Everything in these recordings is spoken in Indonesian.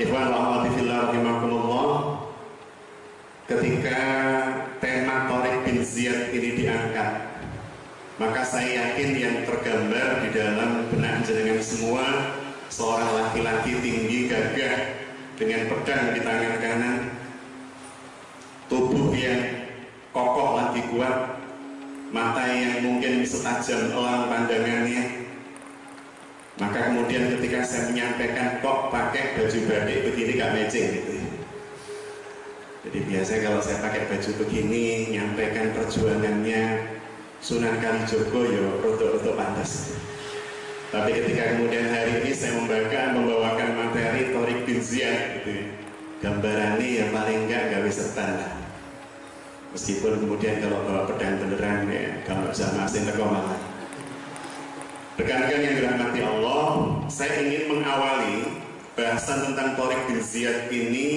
Ikhwan wa akhwati fillah rahimakumullah. Ketika tema Thariq bin Ziyad ini diangkat, maka saya yakin yang tergambar di dalam benak jenengan semua seorang laki-laki tinggi gagah dengan pedang di tangan kanan, tubuh yang kokoh lagi kuat, mata yang mungkin setajam elang pandangannya. Maka kemudian ketika saya menyampaikan, kok pakai baju batik begini gak matching gitu. Jadi biasanya kalau saya pakai baju begini nyampaikan perjuangannya Sunan Kalijogo ya rotok-rotok pantas. Tapi ketika kemudian hari ini saya membawakan materi Thariq bin Ziyad gitu, gambarannya ya paling enggak gawe setan lah. Meskipun kemudian kalau bawa pedang beneran ya kalau bisa masing terkomalan. Rekan-rekan yang dirahmati Allah, saya ingin mengawali bahasan tentang Thariq bin Ziyad ini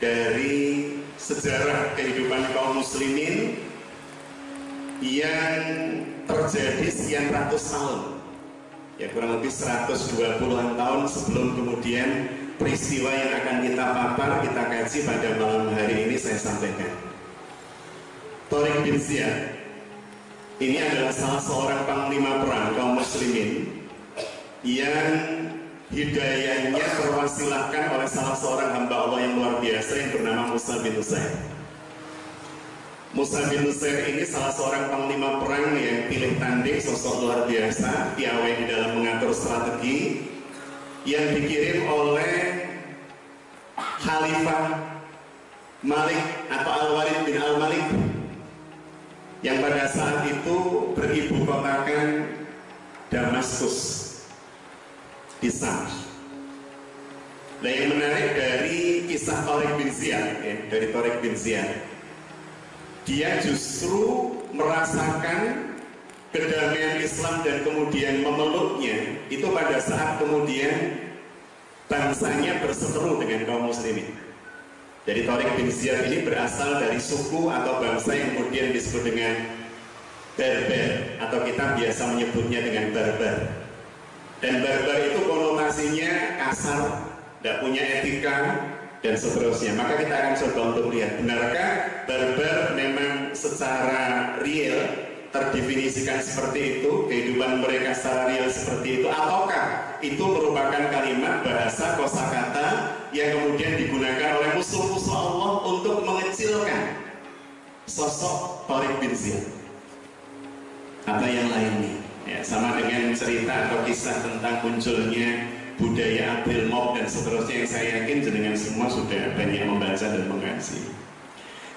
dari sejarah kehidupan kaum muslimin yang terjadi sekian ratus tahun, ya kurang lebih 120-an tahun sebelum kemudian peristiwa yang akan kita papar, kita kaji pada malam hari ini saya sampaikan. Thariq bin Ziyad ini adalah salah seorang panglima perang kaum muslimin yang hidayahnya terwasilahkan oleh salah seorang hamba Allah yang luar biasa yang bernama Musa bin Nusir. Musa bin Nusir ini salah seorang panglima perang yang pilih tanding, sosok luar biasa, piawai di dalam mengatur strategi, yang dikirim oleh Khalifah Malik atau Al-Walid bin Al-Malik yang pada saat itu beribu kotakan Damaskus di Syam. Nah, yang menarik dari kisah Thariq bin Ziyad, dia justru merasakan kedamaian Islam dan kemudian memeluknya itu pada saat kemudian bangsanya berseteru dengan kaum muslimin. Jadi Thariq bin Ziyad ini berasal dari suku atau bangsa yang kemudian disebut dengan Berber, atau kita biasa menyebutnya dengan Barbar. Dan Barbar itu konotasinya kasar, tidak punya etika dan seterusnya. Maka kita akan coba untuk lihat, benarkah Barbar memang secara real terdefinisikan seperti itu, kehidupan mereka secara real seperti itu, ataukah itu merupakan kalimat bahasa kosakata yang kemudian digunakan oleh musuh-musuh Allah untuk mengecilkan sosok Thariq bin Ziyad atau yang lainnya, ya, sama dengan cerita atau kisah tentang munculnya budaya Abdul Mob dan seterusnya yang saya yakin jenengan semua sudah banyak membaca dan mengaji.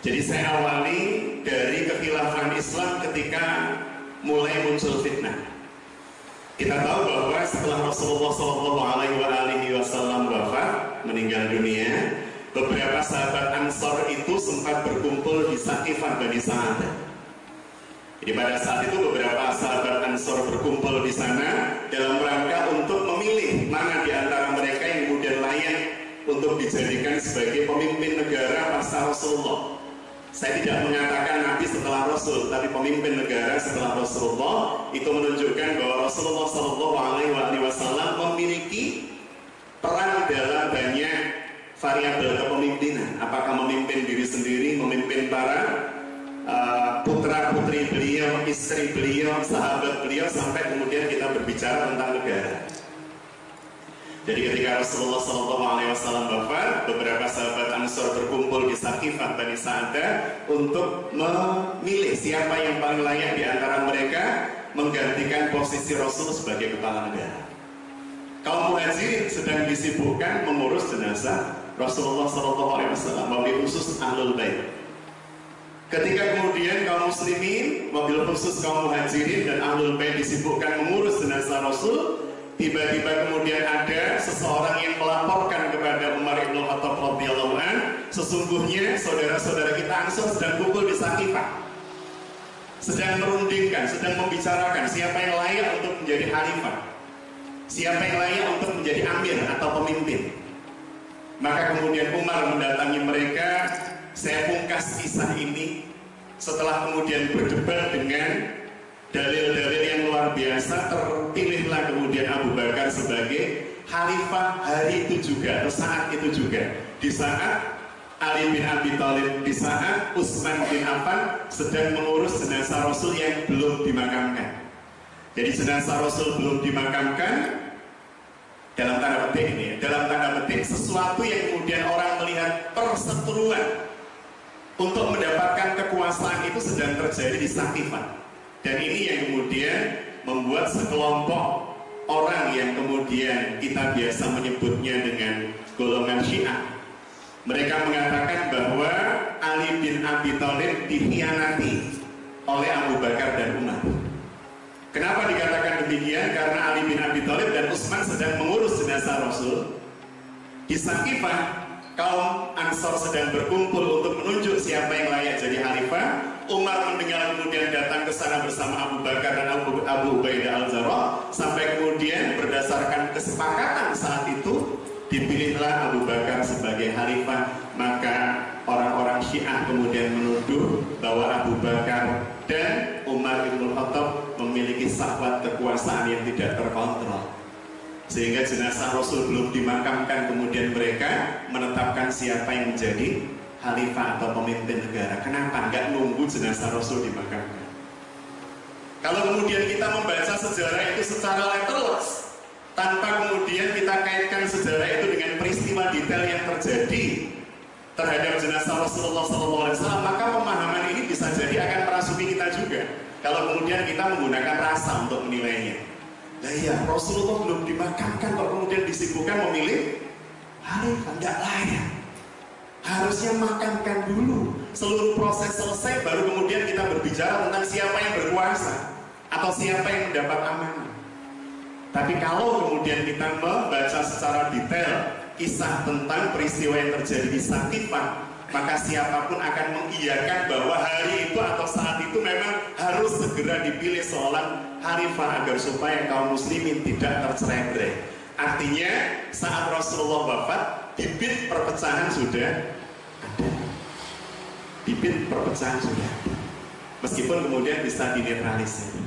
Jadi saya awali dari kekhilafan Islam ketika mulai muncul fitnah. Kita tahu bahwa setelah Rasulullah SAW wafat, meninggal dunia, beberapa sahabat Ansor itu sempat berkumpul di Saqifah Bani Sa'idah. Jadi pada saat itu beberapa sahabat Ansor berkumpul di sana dalam rangka untuk memilih mana di antara mereka yang kemudian layak untuk dijadikan sebagai pemimpin negara pasca Rasulullah. Saya tidak mengatakan Nabi setelah Rasul, tapi pemimpin negara setelah Rasulullah itu menunjukkan bahwa Rasulullah SAW memiliki peran dalam banyak variabel kepemimpinan. Apakah memimpin diri sendiri, memimpin para putra putri beliau, istri beliau, sahabat beliau, sampai kemudian kita berbicara tentang negara. Jadi ketika Rasulullah SAW wafat, beberapa sahabat Ansor berkumpul di Saqifah Bani Sa'idah untuk memilih siapa yang paling layak di antara mereka menggantikan posisi Rasul sebagai kepala negara. Kaum Muhajirin sedang disibukkan mengurus jenazah Rasulullah SAW, wabil khusus Ahlul Bait. Ketika kemudian kaum muslimin, mobil khusus kaum muhajirin dan Ahlul Bait disibukkan mengurus jenazah Rasul, tiba-tiba kemudian ada seseorang yang melaporkan kepada Umar bin Khattab radhiyallahu anhu, sesungguhnya saudara-saudara kita Ansor sedang kumpul di Saqifah, sedang merundingkan, sedang membicarakan siapa yang layak untuk menjadi khalifah, siapa yang layak untuk menjadi amir atau pemimpin. Maka kemudian Umar mendatangi mereka. Saya pungkas kisah ini setelah kemudian berdebat dengan dalil-dalil yang luar biasa, terpilihlah kemudian Abu Bakar sebagai khalifah hari itu juga, atau saat itu juga, di saat Ali bin Abi Thalib, di saat Utsman bin Affan sedang mengurus jenazah Rasul yang belum dimakamkan. Jadi jenazah Rasul belum dimakamkan, dalam tanda petik ini, dalam tanda petik sesuatu yang kemudian orang melihat perseteruan untuk mendapatkan kekuasaan itu sedang terjadi di Saqifah. Dan ini yang kemudian membuat sekelompok orang yang kemudian kita biasa menyebutnya dengan golongan Syiah. Mereka mengatakan bahwa Ali bin Abi Thalib dikhianati oleh Abu Bakar dan Umar. Kenapa dikatakan demikian? Karena Ali bin Abi Thalib dan Utsman sedang mengurus jenazah Rasul. Di Saqifah, kaum Ansor sedang berkumpul untuk menunjuk siapa yang layak jadi khalifah. Umar mendengar, kemudian datang ke sana bersama Abu Bakar dan Abu Ubaidah al-Jarrah. Sampai kemudian berdasarkan kesepakatan saat itu, dipilihlah Abu Bakar sebagai khalifah. Maka orang-orang Syiah kemudian menuduh bahwa Abu Bakar dan Umar bin Khattab memiliki syahwat kekuasaan yang tidak terkontrol, sehingga jenazah Rasul belum dimakamkan, kemudian mereka menetapkan siapa yang menjadi khalifah atau pemimpin negara. Kenapa nggak nunggu jenazah Rasul dimakamkan? Kalau kemudian kita membaca sejarah itu secara letterless, tanpa kemudian kita kaitkan sejarah itu dengan peristiwa detail yang terjadi terhadap jenazah Rasulullah SAW, maka pemahaman ini bisa jadi akan merasuki kita juga kalau kemudian kita menggunakan rasa untuk menilainya. Nah iya, Rasulullah belum dimakamkan kok kemudian disibukkan memilih khalifah, tidak layak. Harusnya makamkan dulu, seluruh proses selesai baru kemudian kita berbicara tentang siapa yang berkuasa atau siapa yang mendapat amanah. Tapi kalau kemudian kita membaca secara detail kisah tentang peristiwa yang terjadi di Saqifah, maka siapapun akan mengiyakan bahwa hari itu atau saat itu memang harus segera dipilih seorang khalifah agar supaya kaum muslimin tidak tercerai-berai. Artinya saat Rasulullah wafat, bibit perpecahan sudah ada, bibit perpecahan sudah ada, meskipun kemudian bisa dinetralisir.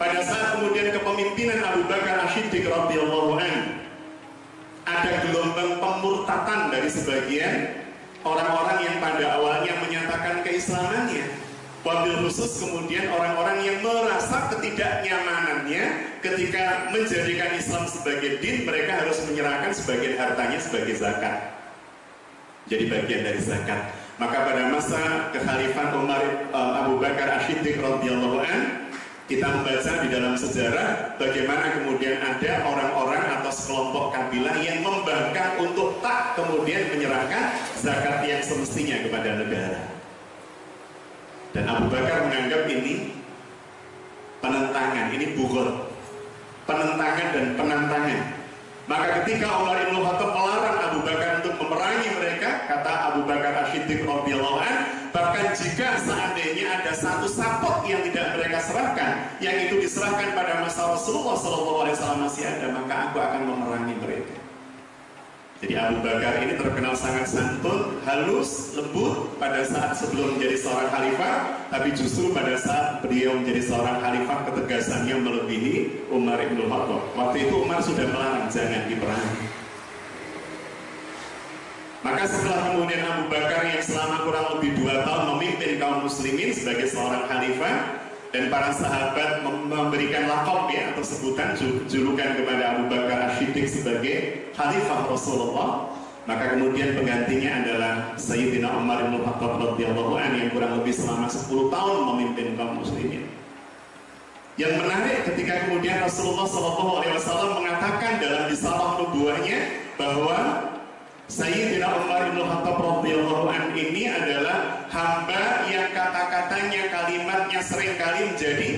Pada saat kemudian kepemimpinan Abu Bakar Ash-Shiddiq radhiyallahu anhu, ada gelombang pemurtatan dari sebagian orang-orang yang pada awalnya menyatakan keislamannya, wabil khusus kemudian orang-orang yang merasa ketidaknyamanannya ketika menjadikan Islam sebagai din, mereka harus menyerahkan sebagian hartanya sebagai zakat, jadi bagian dari zakat. Maka pada masa kekhalifahan Umar Abu Bakar Ash-Shiddiq radhiyallahu anhu, kita membaca di dalam sejarah bagaimana kemudian ada orang-orang atau sekelompok kabilah yang membangkang untuk tak kemudian menyerahkan zakat yang semestinya kepada negara. Dan Abu Bakar menganggap ini penentangan, ini bughul, penentangan dan penantangan. Maka ketika Umar bin Khattab melarang Abu Bakar untuk memerangi mereka, kata Abu Bakar Ash-Shiddiq radhiyallahu anhu, bahkan jika seandainya ada satu sapot yang tidak mereka serahkan, yang itu diserahkan pada masa Rasulullah SAW masih ada, maka aku akan memerangi mereka. Jadi Abu Bakar ini terkenal sangat santun, halus, lembut pada saat sebelum menjadi seorang khalifah, tapi justru pada saat beliau menjadi seorang khalifah ketegasannya melebihi Umar bin Khattab. Waktu itu Umar sudah melarang jangan diperangi. Maka setelah kemudian Abu Bakar yang selama kurang lebih 2 tahun memimpin kaum muslimin sebagai seorang khalifah, dan para sahabat memberikan laqab ya, atau sebutan julukan kepada Abu Bakar Ash-Shiddiq sebagai khalifah Rasulullah, maka kemudian penggantinya adalah Sayyidina Umar bin Khattab radhiyallahu anhu yang kurang lebih selama 10 tahun memimpin kaum muslimin. Yang menarik ketika kemudian Rasulullah SAW mengatakan dalam risalah nubuwahnya bahwa Sayyidina Umar bin Khattab radhiyallahu anhu ini adalah hamba yang kata-katanya, kalimatnya seringkali menjadi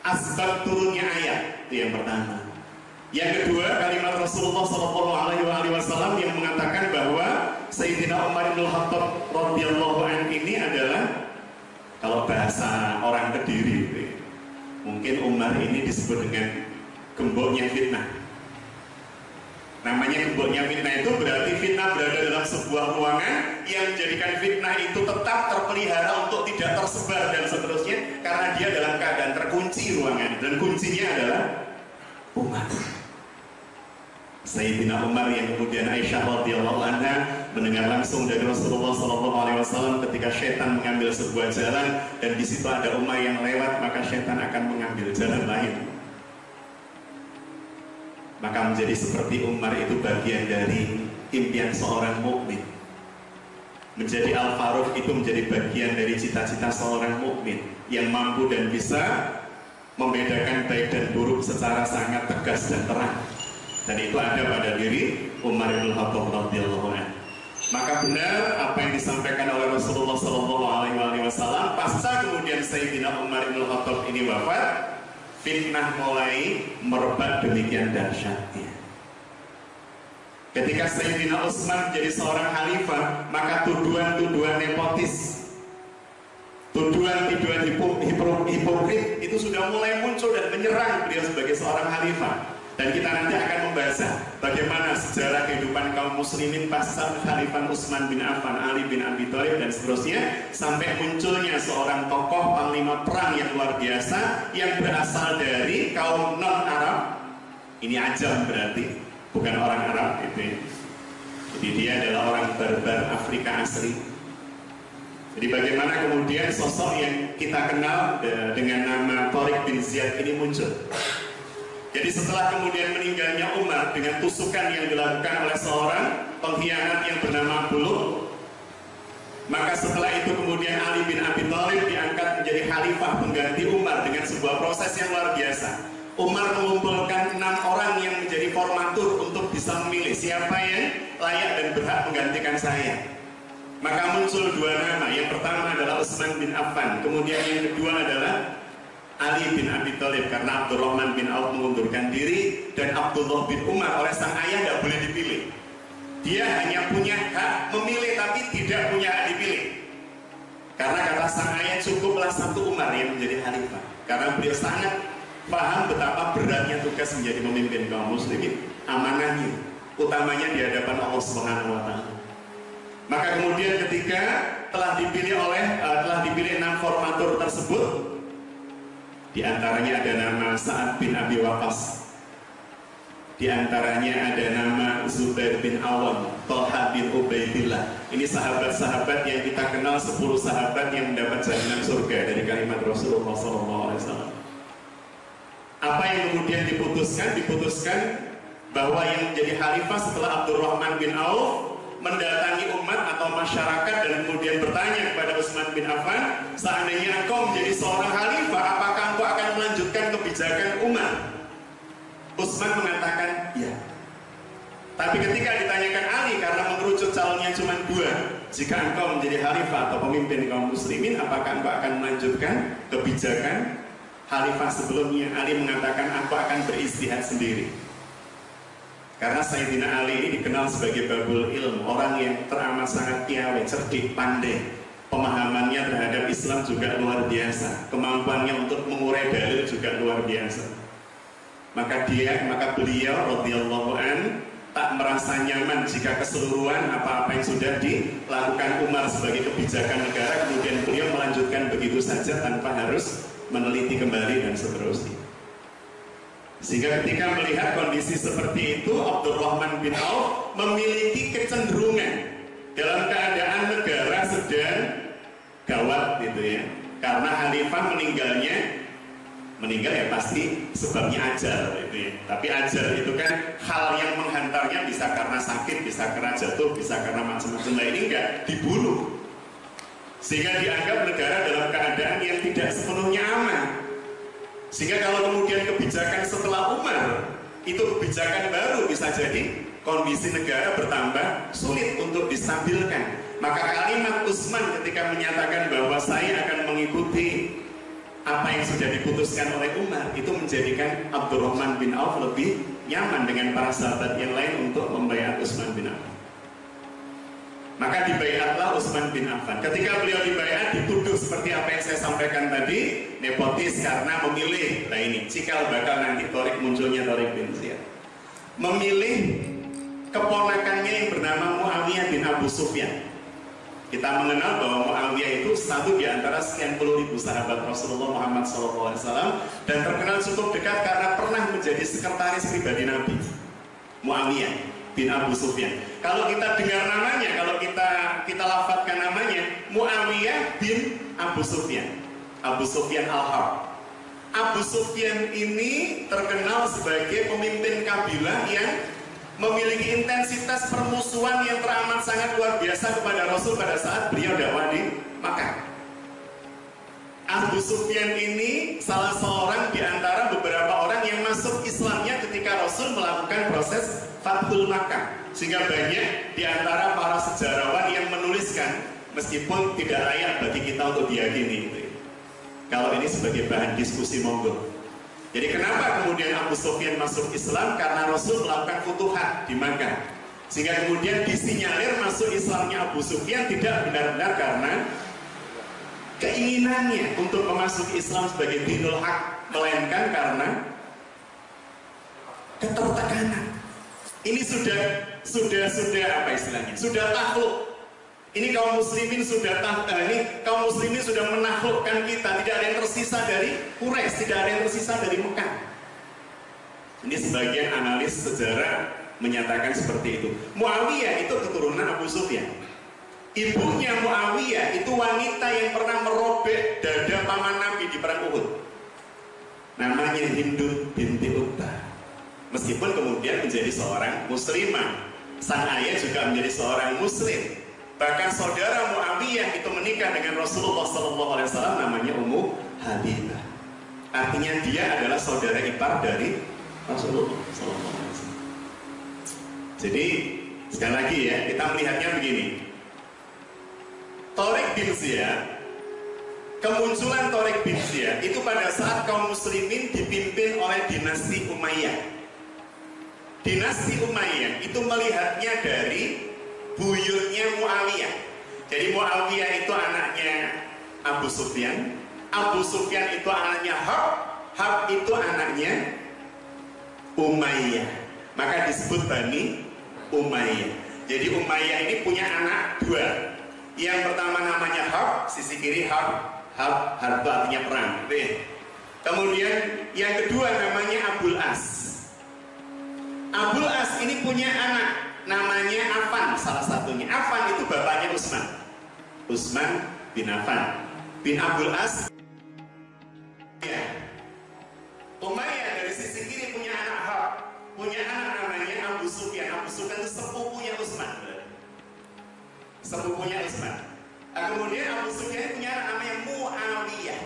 asbab turunnya ayat. Itu yang pertama. Yang kedua, kalimat Rasulullah SAW yang mengatakan bahwa Sayyidina Umar bin Khattab radhiyallahu anhu ini adalah, kalau bahasa orang Kediri, mungkin Umar ini disebut dengan gemboknya fitnah. Namanya gemboknya fitnah itu berarti fitnah berada dalam sebuah ruangan yang menjadikan fitnah itu tetap terpelihara untuk tidak tersebar dan seterusnya, karena dia dalam keadaan terkunci ruangan, dan kuncinya adalah umat. Sayyidina Umar, yang kemudian Aisyah radhiyallahu anha mendengar langsung dari Rasulullah SAW ketika setan mengambil sebuah jalan dan di situ ada Umar yang lewat, maka setan akan mengambil jalan lain. Maka menjadi seperti Umar itu bagian dari impian seorang mukmin. Menjadi Al-Faruq itu menjadi bagian dari cita-cita seorang mukmin yang mampu dan bisa membedakan baik dan buruk secara sangat tegas dan terang. Dan itu ada pada diri Umar bin Khattab radhiyallahu anhu. Maka benar apa yang disampaikan oleh Rasulullah SAW. Pasca kemudian Sayyidina Umar bin Khattab ini wafat, fitnah mulai merebak demikian dahsyatnya. Ketika Sayyidina Utsman menjadi seorang khalifah, maka tuduhan-tuduhan nepotis, tuduhan-tuduhan hipokrit itu sudah mulai muncul dan menyerang beliau sebagai seorang khalifah. Dan kita nanti akan membahas bagaimana sejarah kehidupan kaum muslimin pasca kekhalifahan Utsman bin Affan, Ali bin Abi Thalib dan seterusnya, sampai munculnya seorang tokoh panglima perang yang luar biasa yang berasal dari kaum non-Arab. Ini ajam berarti, bukan orang Arab itu. Jadi dia adalah orang barbar Afrika asli. Jadi bagaimana kemudian sosok yang kita kenal dengan nama Thariq bin Ziyad ini muncul. Jadi setelah kemudian meninggalnya Umar dengan tusukan yang dilakukan oleh seorang pengkhianat yang bernama Buluk, maka setelah itu kemudian Ali bin Abi Thalib diangkat menjadi khalifah pengganti Umar dengan sebuah proses yang luar biasa. Umar mengumpulkan 6 orang yang menjadi formatur untuk bisa memilih siapa yang layak dan berhak menggantikan saya. Maka muncul 2 nama, yang pertama adalah Utsman bin Affan, kemudian yang kedua adalah Ali bin Abi Thalib, karena Abdurrahman bin Auf mengundurkan diri dan Abdullah bin Umar oleh sang ayah tidak boleh dipilih. Dia hanya punya hak memilih tapi tidak punya hak dipilih, karena kata sang ayah cukuplah 1 Umar yang menjadi khalifah, karena beliau sangat paham betapa beratnya tugas menjadi pemimpin kaum muslimin, amanahnya utamanya di hadapan Allah Subhanahu wa Ta'ala. Maka kemudian ketika telah dipilih 6 formatur tersebut, di antaranya ada nama Sa'ad bin Abi Waqqas, di antaranya ada nama Zubair bin Awam, Thalhah bin Ubaidillah. Ini sahabat-sahabat yang kita kenal, 10 sahabat yang mendapat jaminan surga dari kalimat Rasulullah SAW. Apa yang kemudian diputuskan? Diputuskan bahwa yang menjadi khalifah setelah Abdurrahman bin Auf mendatangi umat atau masyarakat dan kemudian bertanya kepada Utsman bin Affan, seandainya engkau menjadi seorang khalifah, apakah engkau akan melanjutkan kebijakan Umar? Utsman mengatakan ya. Tapi ketika ditanyakan Ali, karena mengerucut calonnya cuma 2, jika engkau menjadi khalifah atau pemimpin kaum muslimin, apakah engkau akan melanjutkan kebijakan khalifah sebelumnya? Ali mengatakan, aku akan beristihad sendiri. Karena Sayyidina Ali ini dikenal sebagai babul ilm, orang yang teramat sangat piawai, cerdik, pandai. Pemahamannya terhadap Islam juga luar biasa. Kemampuannya untuk mengurai dalil juga luar biasa. Maka beliau radhiyallahu an tak merasa nyaman jika keseluruhan apa-apa yang sudah dilakukan Umar sebagai kebijakan negara kemudian beliau melanjutkan begitu saja tanpa harus meneliti kembali dan seterusnya. Sehingga ketika melihat kondisi seperti itu, Abdurrahman bin Auf memiliki kecenderungan dalam keadaan negara sedang gawat gitu ya, karena khalifah meninggal ya pasti sebabnya ajal gitu ya. Tapi ajal itu kan hal yang menghantarnya, bisa karena sakit, bisa karena jatuh, bisa karena macam-macam lain. Ini enggak, dibunuh, sehingga dianggap negara dalam keadaan yang tidak sepenuhnya aman. Sehingga kalau kemudian kebijakan setelah Umar itu kebijakan baru, bisa jadi kondisi negara bertambah sulit untuk distabilkan. Maka kalimat Utsman ketika menyatakan bahwa saya akan mengikuti apa yang sudah diputuskan oleh Umar, itu menjadikan Abdurrahman bin Auf lebih nyaman dengan para sahabat yang lain untuk membaiat Utsman bin Affan. Maka dibaiatlah Utsman bin Affan. Ketika beliau dibaiat, dituduh seperti apa yang saya sampaikan tadi, nepotis karena memilih. Nah ini cikal bakal nanti Thariq, munculnya Thariq bin Ziyad. Memilih keponakannya yang bernama Mu'awiyah bin Abu Sufyan. Kita mengenal bahwa Mu'awiyah itu satu di antara sekian puluh ribu sahabat Rasulullah Muhammad SAW dan terkenal cukup dekat karena pernah menjadi sekretaris pribadi Nabi. Mu'awiyah bin Abu Sufyan. Kalau kita dengar namanya, kalau kita lafadzkan namanya, Mu'awiyah bin Abu Sufyan, Abu Sufyan al-Harb. Abu Sufyan ini terkenal sebagai pemimpin kabilah yang memiliki intensitas permusuhan yang teramat sangat luar biasa kepada Rasul pada saat beliau dakwah di Makkah. Abu Sufyan ini salah seorang di antara beberapa orang yang masuk Islamnya ketika Rasul melakukan proses Fathul Makkah, sehingga banyak di antara para sejarawan yang menuliskan meskipun tidak layak bagi kita untuk diyakini gitu. Kalau ini sebagai bahan diskusi monggo. Jadi kenapa kemudian Abu Sufyan masuk Islam? Karena Rasul melakukan futuhat di Makkah, sehingga kemudian disinyalir masuk Islamnya Abu Sufyan tidak benar-benar karena keinginannya untuk memasuki Islam sebagai dinul haq, melainkan karena ketertekanan. Ini sudah apa istilahnya? Sudah takluk. Ini kaum muslimin sudah menaklukkan kita. Tidak ada yang tersisa dari Quraisy, tidak ada yang tersisa dari Mekah. Ini sebagian analis sejarah menyatakan seperti itu. Muawiyah itu keturunan Abu Sufyan. Ibunya Muawiyah itu wanita yang pernah merobek dada paman Nabi di perang Uhud. Namanya Hindun binti Uttah. Meskipun kemudian menjadi seorang muslimah, sang ayah juga menjadi seorang muslim. Bahkan saudara Muawiyah itu menikah dengan Rasulullah SAW, namanya Ummu Habibah. Artinya dia adalah saudara ipar dari Rasulullah SAW. Jadi sekali lagi ya, kita melihatnya begini. Thariq bin Ziyad, kemunculan Thariq bin Ziyad itu pada saat kaum muslimin dipimpin oleh dinasti Umayyah. Dinasti Umayyah itu melihatnya dari buyutnya Muawiyah. Jadi Muawiyah itu anaknya Abu Sufyan, Abu Sufyan itu anaknya Harb, Harb itu anaknya Umayyah. Maka disebut Bani Umayyah. Jadi Umayyah ini punya anak dua. Yang pertama namanya Harb, sisi kiri Harb artinya perang. Kemudian yang kedua namanya Abul As. Abul As ini punya anak namanya Affan, salah satunya. Affan itu bapaknya Utsman, Utsman bin Affan bin Abdul As. Umayyah dari sisi kiri punya anak Harb, punya anak namanya Abu Sufyan. Abu Sufyan itu sepupunya Utsman, sepupunya Utsman. Nah, kemudian Abu Sufyan punya anak namanya Muawiyah.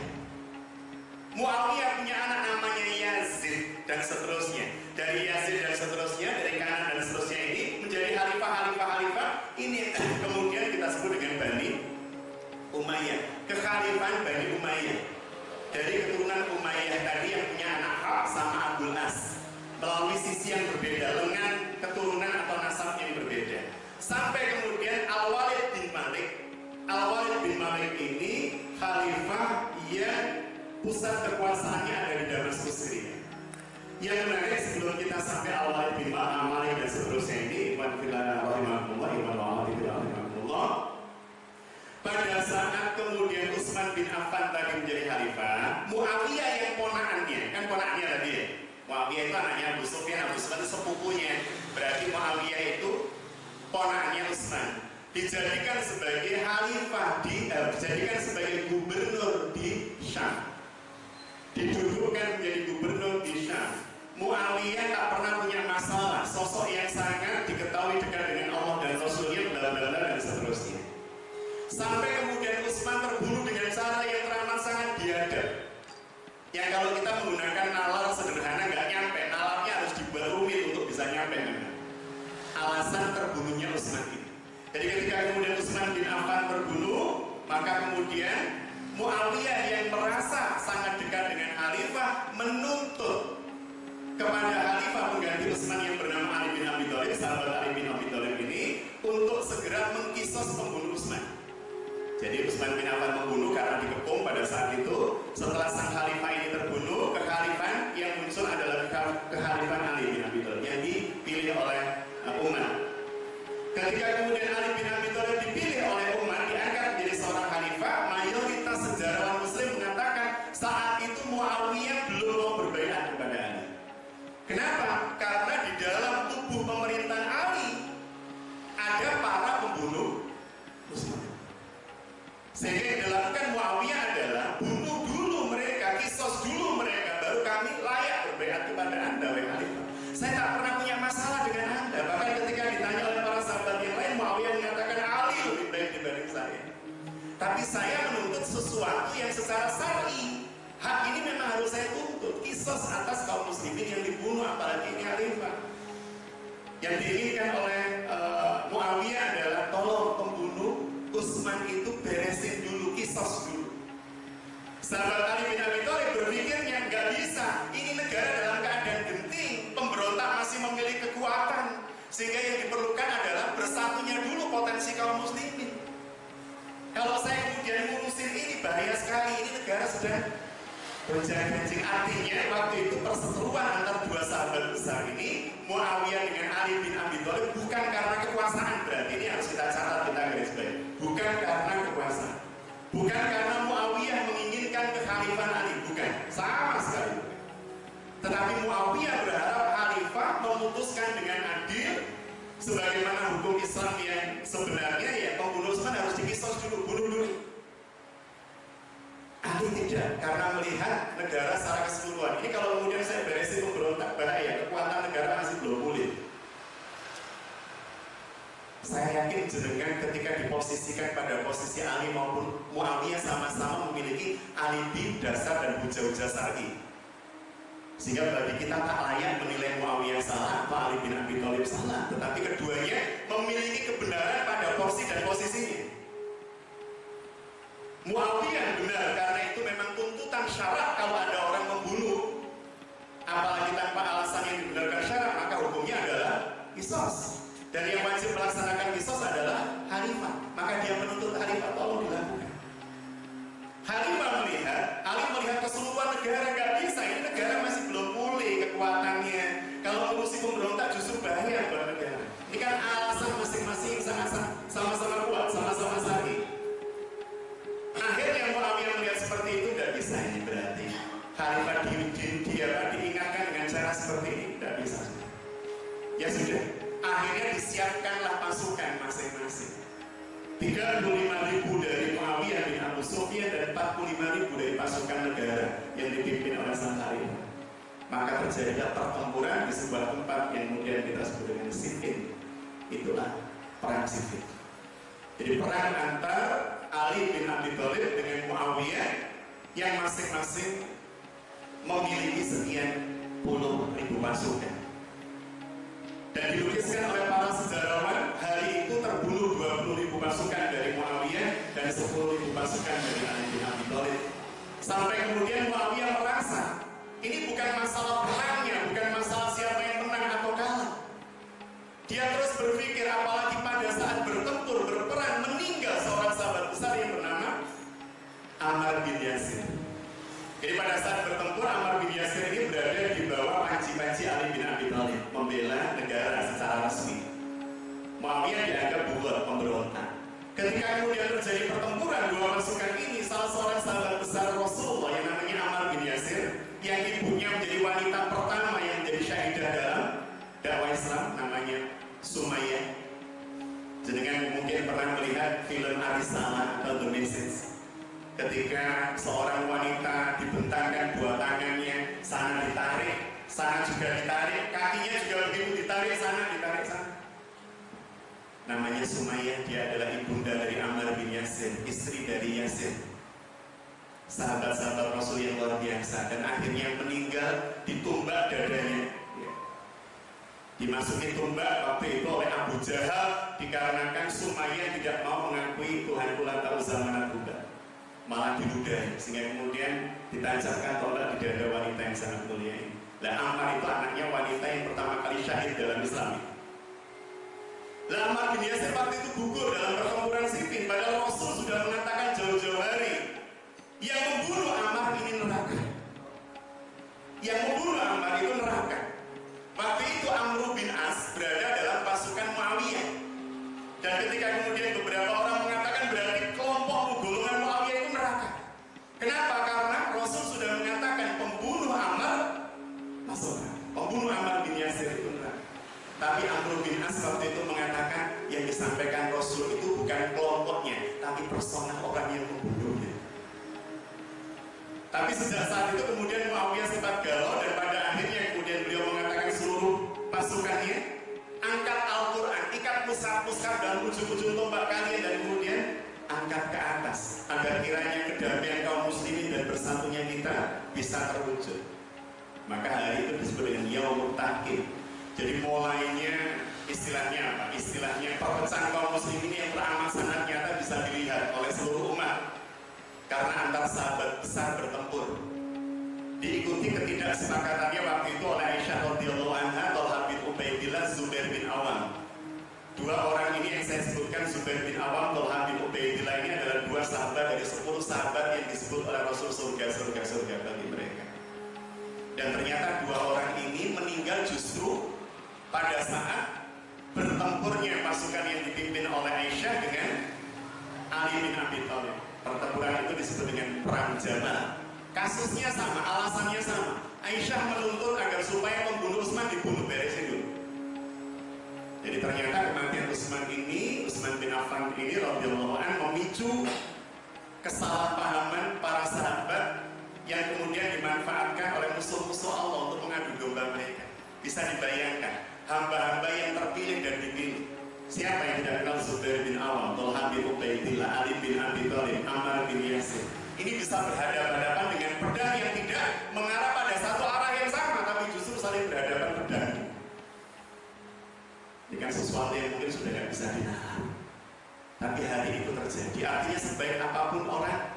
Muawiyah punya anak namanya Yazid dan seterusnya. Dari Yazid dan seterusnya, dari kanan dan seterusnya ini menjadi khalifah-khalifah. Ini kemudian kita sebut dengan Bani Umayyah, kekhalifahan Bani Umayyah. Dari keturunan Umayyah tadi yang punya anak Harb sama Abdul As, melalui sisi yang berbeda, lengan keturunan atau nasab yang berbeda. Sampai kemudian Al-Walid bin Malik. Al-Walid bin Malik ini khalifah yang pusat kekuasaannya ada di Damaskus, Syria. Yang menarik sebelum kita sampai awal bin Malik dan seterusnya ini, pada saat kemudian Utsman bin Affan tadi menjadi khalifah, Muawiyah yang ponakannya, kan ponakannya tadi ya, Muawiyah itu anaknya Abu Sufyan, Abu Sufyan itu sepupunya, berarti Muawiyah itu ponakannya Utsman, dijadikan sebagai khalifah, dijadikan sebagai gubernur di Syam, didudukkan menjadi gubernur di Syam. Muawiyah tak pernah punya masalah, sosok yang sangat diketahui dekat dengan Allah dan Rasulnya, dan seterusnya. Sampai kemudian Utsman terbunuh dengan cara yang teramat sangat biadab. Yang kalau kita menggunakan nalar sederhana nggak nyampe, nalarnya harus dibuat rumit untuk bisa nyampe. Alasan terbunuhnya Utsman ini. Jadi ketika kemudian Utsman bin Affan terbunuh, maka kemudian Muawiyah yang merasa sangat dekat dengan khalifah menuntut kepada khalifah pengganti Utsman yang bernama Ali bin Abi Thalib, sahabat Ali bin Abi Thalib ini, untuk segera mengkisos pembunuh Utsman. Jadi Utsman bin Affan membunuh karena dikepung pada saat itu. Setelah sang khalifah ini terbunuh, kekhalifahan yang muncul adalah kekhalifahan Ali bin Abi Thalib yang dipilih oleh Umar. Ketika kemudian Ali bin Abi Thalib dipilih oleh Umar, diangkat menjadi seorang khalifah, mayoritas sejarawan muslim mengatakan saat itu Muawiyah belum berbaiat kepada Ali. Kenapa? Karena di dalam tubuh Sehingga yang dilakukan Muawiyah adalah bunuh dulu mereka, kisos dulu mereka, baru kami layak berbaiat kepada Anda, wahai Khalifah. Saya tak pernah punya masalah dengan Anda. Bahkan ketika ditanya oleh para sahabat yang lain, Muawiyah mengatakan Ali lebih baik dibanding saya. Tapi saya menuntut sesuatu yang secara syar'i hak ini memang harus saya tuntut, kisos atas kaum muslimin yang dibunuh, apalagi ini Khalifah. Yang diinginkan oleh Muawiyah adalah tolong pembunuh Utsman itu beresin dulu, kisos dulu. Sahabat Ali bin Abi Thalib berpikirnya nggak bisa, ini negara dalam keadaan genting, pemberontak masih memiliki kekuatan, sehingga yang diperlukan adalah bersatunya dulu potensi kaum muslimin. Kalau saya kemudian ngurusin ini bahaya sekali, ini negara sudah berjalan-jalan. Artinya waktu itu perseteruan antara dua sahabat besar ini, Muawiyah dengan Ali bin Abi Thalib, bukan karena kekuasaan. Berarti ini harus kita catat, kita garis baik. Bukan karena kekuasaan, bukan karena Muawiyah menginginkan kekhalifan Ali, bukan, sama sekali. Tetapi Muawiyah berharap khalifah memutuskan dengan adil sebagaimana hukum Islam yang sebenarnya, ya pembunuh Utsman harus dikisos dulu, bunuh dulu. Ali tidak, karena melihat negara secara keseluruhan. Ini kalau kemudian saya beresi pemberontak, bahaya, kekuatan negara masih belum pulih. Saya yakin jenengan ketika diposisikan pada posisi Ali maupun Muawiyah sama-sama memiliki alibi dasar dan hujah-hujah syar'i, sehingga bagi kita tak layak menilai Muawiyah salah atau Ali bin Abi Thalib salah. Tetapi keduanya memiliki kebenaran pada porsi dan posisinya. Muawiyah benar, karena itu memang tuntutan syarat kalau ada orang membunuh apalagi tanpa alasan yang dibenarkan syarat, maka hukumnya adalah kisos. Dan yang wajib melaksanakan kisos adalah khalifah. Maka dia menuntut khalifah, tolong dilakukan. Ali melihat keseluruhan negara, gak bisa, ini negara masih belum pulih kekuatannya. Kalau ngurusi pemberontak justru bahaya buat negara. Ini kan alasan masing-masing sama-sama kuat, sama-sama sakit. Akhirnya Muawiyah melihat seperti itu, gak bisa ini berarti. Khalifah diingatkan dengan cara seperti ini, gak bisa. Ya sudah, akhirnya disiapkanlah pasukan masing-masing. 35.000 dari Muawiyah bin Abu Sufyan dan 45.000 dari pasukan negara yang dipimpin oleh sang khalifah. Maka terjadilah pertempuran di sebuah tempat yang kemudian kita sebut dengan Siffin. Itulah perang Siffin. Jadi perang antara Ali bin Abi Thalib dengan Muawiyah yang masing-masing memiliki sekian puluh ribu pasukan. Dan dilukiskan oleh para sejarawan, hari itu terbunuh 20.000 pasukan dari Muawiyah dan 10.000 pasukan dari Ali bin Abi Thalib. Sampai kemudian Muawiyah merasa ini bukan masalah perangnya, bukan masalah siapa yang menang atau kalah. Dia terus berpikir, apalagi pada saat bertempur, berperang, meninggal seorang sahabat besar yang bernama Ammar bin Yasir. Jadi pada saat bertempur, Ammar bin Yasir ini berada di bawah panci-panci Ali bin Abi Thalib, membela negara secara resmi. Muawiyah dianggap bulat, pemberontak. Ketika kemudian terjadi pertempuran dua pasukan ini, salah seorang sahabat besar Rasulullah yang namanya Ammar bin Yasir, yang ibunya menjadi wanita pertama yang menjadi syahidah dalam dakwah Islam, namanya Sumayyah. Jenengan mungkin pernah melihat film Arisalah atau The Message. Ketika seorang wanita dibentangkan dua tangannya, sana ditarik, sana juga ditarik, kakinya juga begitu ditarik, sana ditarik, sana. Namanya Sumayyah, dia adalah ibunda dari Ammar bin Yasir, istri dari Yasir, sahabat-sahabat Rasul yang luar biasa. Dan akhirnya meninggal, ditumbak dadanya, dimasuki tombak waktu itu oleh Abu Jahal, dikarenakan Sumayyah tidak mau mengakui Tuhan pula tahu zaman Abu Bakar, malah diludahi, sehingga kemudian ditancapkan tombak di dada wanita yang sangat mulia ini. Lah Ammar itu anaknya wanita yang pertama kali syahid dalam Islam. Lah Ammar bin Yasir waktu itu gugur dalam pertempuran Siffin, padahal Rasul sudah mengatakan jauh-jauh hari yang membunuh Ammar ini neraka, yang membunuh Ammar itu neraka. Waktu itu Amr bin As berada dalam pasukan Muawiyah, dan ketika kemudian beberapa orang mengatakan berarti kelompokmu, golongan Muawiyah itu neraka. Kenapa? Karena Rasul sudah mengatakan pembunuh Ammar masuk neraka, pembunuh Ammar bin Yasir itu neraka. Tapi Amr bin As waktu itu mengatakan yang disampaikan Rasul itu bukan kelompoknya, tapi menikmati persona orang yang membunuhnya. Tapi sejak saat itu kemudian Mu'awiyah sempat galau, dan pada akhirnya kemudian beliau mengatakan seluruh pasukannya, angkat Al-Quran, ikat pusar-pusar dan ujung-ujung tombak kalian, dan kemudian angkat ke atas agar kiranya kedamaian kaum muslimin dan bersatunya kita bisa terwujud. Maka hari itu disebut dengan Yaumut Tahkim. Jadi mulainya istilahnya apa? Istilahnya perpecahan kaum muslimin yang teramat sangat nyata bisa dilihat oleh seluruh umat, karena antar sahabat besar bertempur, diikuti ketidaksepakatannya waktu itu oleh Aisyah radhiyallahu anha, Thalhah bin Ubaidillah, Zubair bin Awam. Dua orang ini yang saya sebutkan, Zubair bin Awam, Thalhah bin Ubaidillah, ini adalah dua sahabat dari 10 sahabat yang disebut oleh Rasul surga bagi mereka. Dan ternyata dua orang ini meninggal justru pada saat bertempurnya pasukan yang dipimpin oleh Aisyah dengan Ali bin Abi Thalib. Pertempuran itu disebut dengan Perang Jamal. Kasusnya sama, alasannya sama. Aisyah menuntut agar supaya pembunuh Utsman dibunuh, beresin dulu. Jadi ternyata kematian Utsman ini, Utsman bin Affan ini radhiyallahu anhu, memicu kesalahpahaman para sahabat yang kemudian dimanfaatkan oleh musuh-musuh Allah untuk mengadu domba mereka. Bisa dibayangkan hamba-hamba yang terpilih dan dipilih. Siapa yang tidak kenal Zubair bin Awam, Thalhah bin Ubaidillah, Ali bin Abi Thalib, Ammar bin Yasir? Ini bisa berhadapan-hadapan dengan pedang yang tidak mengarah pada satu arah yang sama, tapi justru saling berhadapan pedang. Ini kan sesuatu yang mungkin sudah tidak bisa ditahan, tapi hari itu terjadi. Artinya sebaik apapun orang,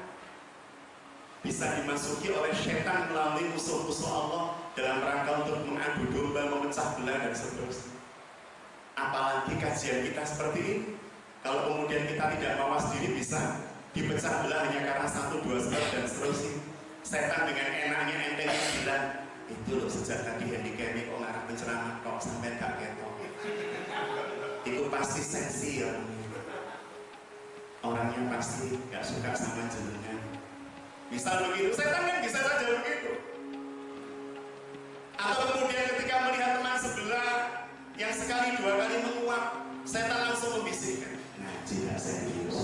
bisa dimasuki oleh setan melalui musuh-musuh Allah dalam rangka untuk mengadu domba, memecah belah, dan seterusnya. Apalagi kajian kita seperti ini, kalau kemudian kita tidak mawas diri bisa dipecah belah hanya karena satu dua sebab dan seterusnya. Setan dengan enaknya entengnya bilang, itu loh sejak tadi handicapnya kok ngarang penceramah kok sampai gak ketok. Itu pasti sensi ya, orangnya pasti gak suka sama jenengan. Misal begitu, setan kan bisa saja begitu. Atau kemudian ketika melihat teman sebelah yang sekali dua kali menguap, setan langsung membisikkan, ngaji gak serius.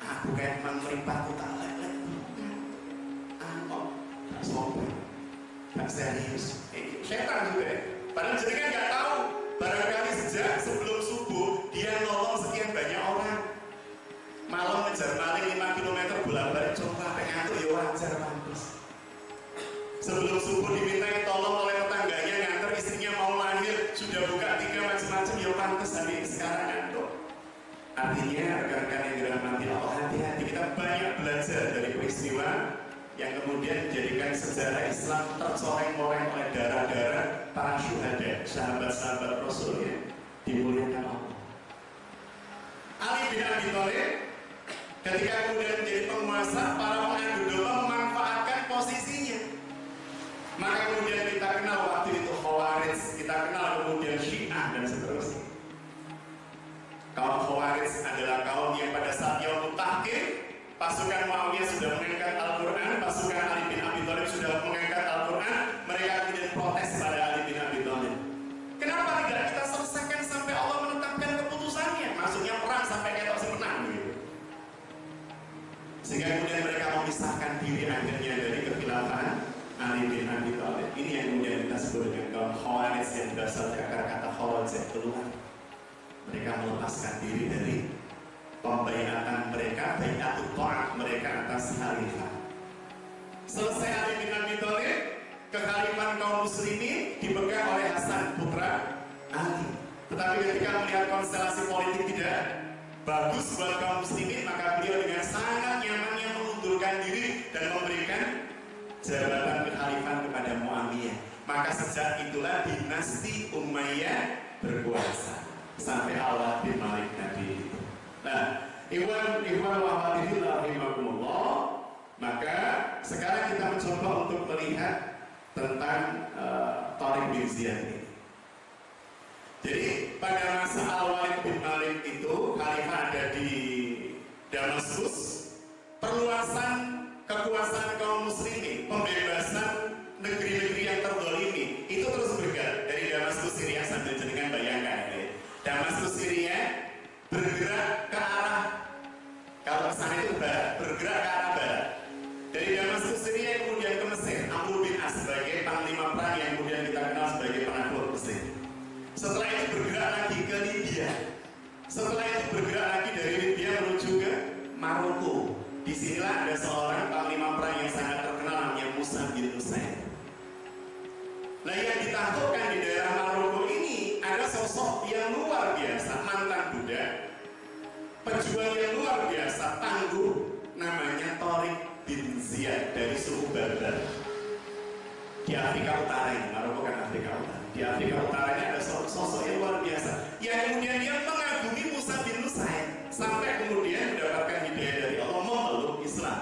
Aku kayak mengeripaku tak lelet. Angkok, gak sombong, gak serius. Setan juga ya. Padahal jenengan gak tahu, barangkali sejak sebelum subuh dia nolong sekian banyak orang. Malam ngejar maling 5 km bolak-balik, coba pengantuk ya wajar mampus. Sebelum subuh dimintai tolong oleh tetangganya nganter istrinya mau lahir, sudah buka 3 macam-macam ya pantas hari sekarang ngantuk. Artinya rekan-rekan yang dirahmati Allah, hati-hati, kita banyak belajar dari peristiwa yang kemudian menjadikan sejarah Islam tercoreng-coreng oleh darah-darah para syuhada, sahabat-sahabat Rasulnya dimuliakan Allah. Ali bin Abi Thalib ketika kemudian menjadi penguasa, para pengadu domba memanfaatkan posisinya. Maka kemudian kita kenal waktu itu Khawarij, kita kenal kemudian Syiah dan seterusnya. Kaum Khawarij adalah kaum yang pada saat Yaumut Tahkim, pasukan Mu'awiyah sudah mengangkat Al-Quran, pasukan Ali bin Abi Thalib sudah mengangkat Al-Quran, mereka kemudian protes pada Ali bin Abi Thalib. Kenapa tidak kita selesaikan sampai Allah menetapkan keputusannya? Maksudnya perang sampai ketok semenang gitu. Sehingga kemudian mereka memisahkan diri akhirnya dari kekhilafahan Ali bin Abi Thalib. Ini yang kemudian kita sebut dengan kaum Khawarij, yang berasal dari kata Khawarij, keluar. Mereka melepaskan diri dari pembayatan mereka, bayat ta'at mereka atas khalifah. Selesai Ali bin Abi Thalib, kekhalifahan kaum muslimin dipegang oleh Hasan putra Ali. Tetapi ketika melihat konstelasi politik tidak bagus buat kaum muslimin, maka beliau dengan sangat nyamannya mengundurkan diri dan memberikan jabatan kekhalifahan kepada Mu'awiyah. Maka sejak itulah dinasti Umayyah berkuasa sampai Al-Walid bin Al-Malik tadi. Nah, ikhwan wa akhwatillah rahimakumullah, maka sekarang kita mencoba untuk melihat tentang Thariq bin Ziyad ini. Jadi pada masa Al-Walid bin Al-Malik itu khalifah ada di Damaskus, perluasan kekuasaan kaum muslimin, pembebasan negeri-negeri yang terzalimi itu terus bergerak dari Damaskus Syria, sambil jenengan bayangkan ya. Damaskus Syria bergerak ke arah bergerak ke arah barat. Dari Damaskus Syria kemudian ke Mesir, Amr bin As sebagai panglima perang yang kemudian kita kenal sebagai penakluk Mesir. Setelah itu bergerak lagi ke Libya. Setelah itu bergerak lagi dari Libya menuju ke Maroko. Di sinilah ada seorang panglima perang yang sangat terkenal namanya Musa bin Nusir. Nah, yang ditaklukkan di daerah Maroko ini ada sosok yang luar biasa, mantan budak, pejuang yang luar biasa, tangguh, namanya Thariq bin Ziyad dari suku Berber. Di Afrika Utara ini, Maroko kan Afrika Utara. Di Afrika Utara ini ada sosok yang luar biasa, yang kemudian dia mengagumi Musa bin Nusir sampai kemudian mendapatkan hidayah dari Allah, memeluk Islam.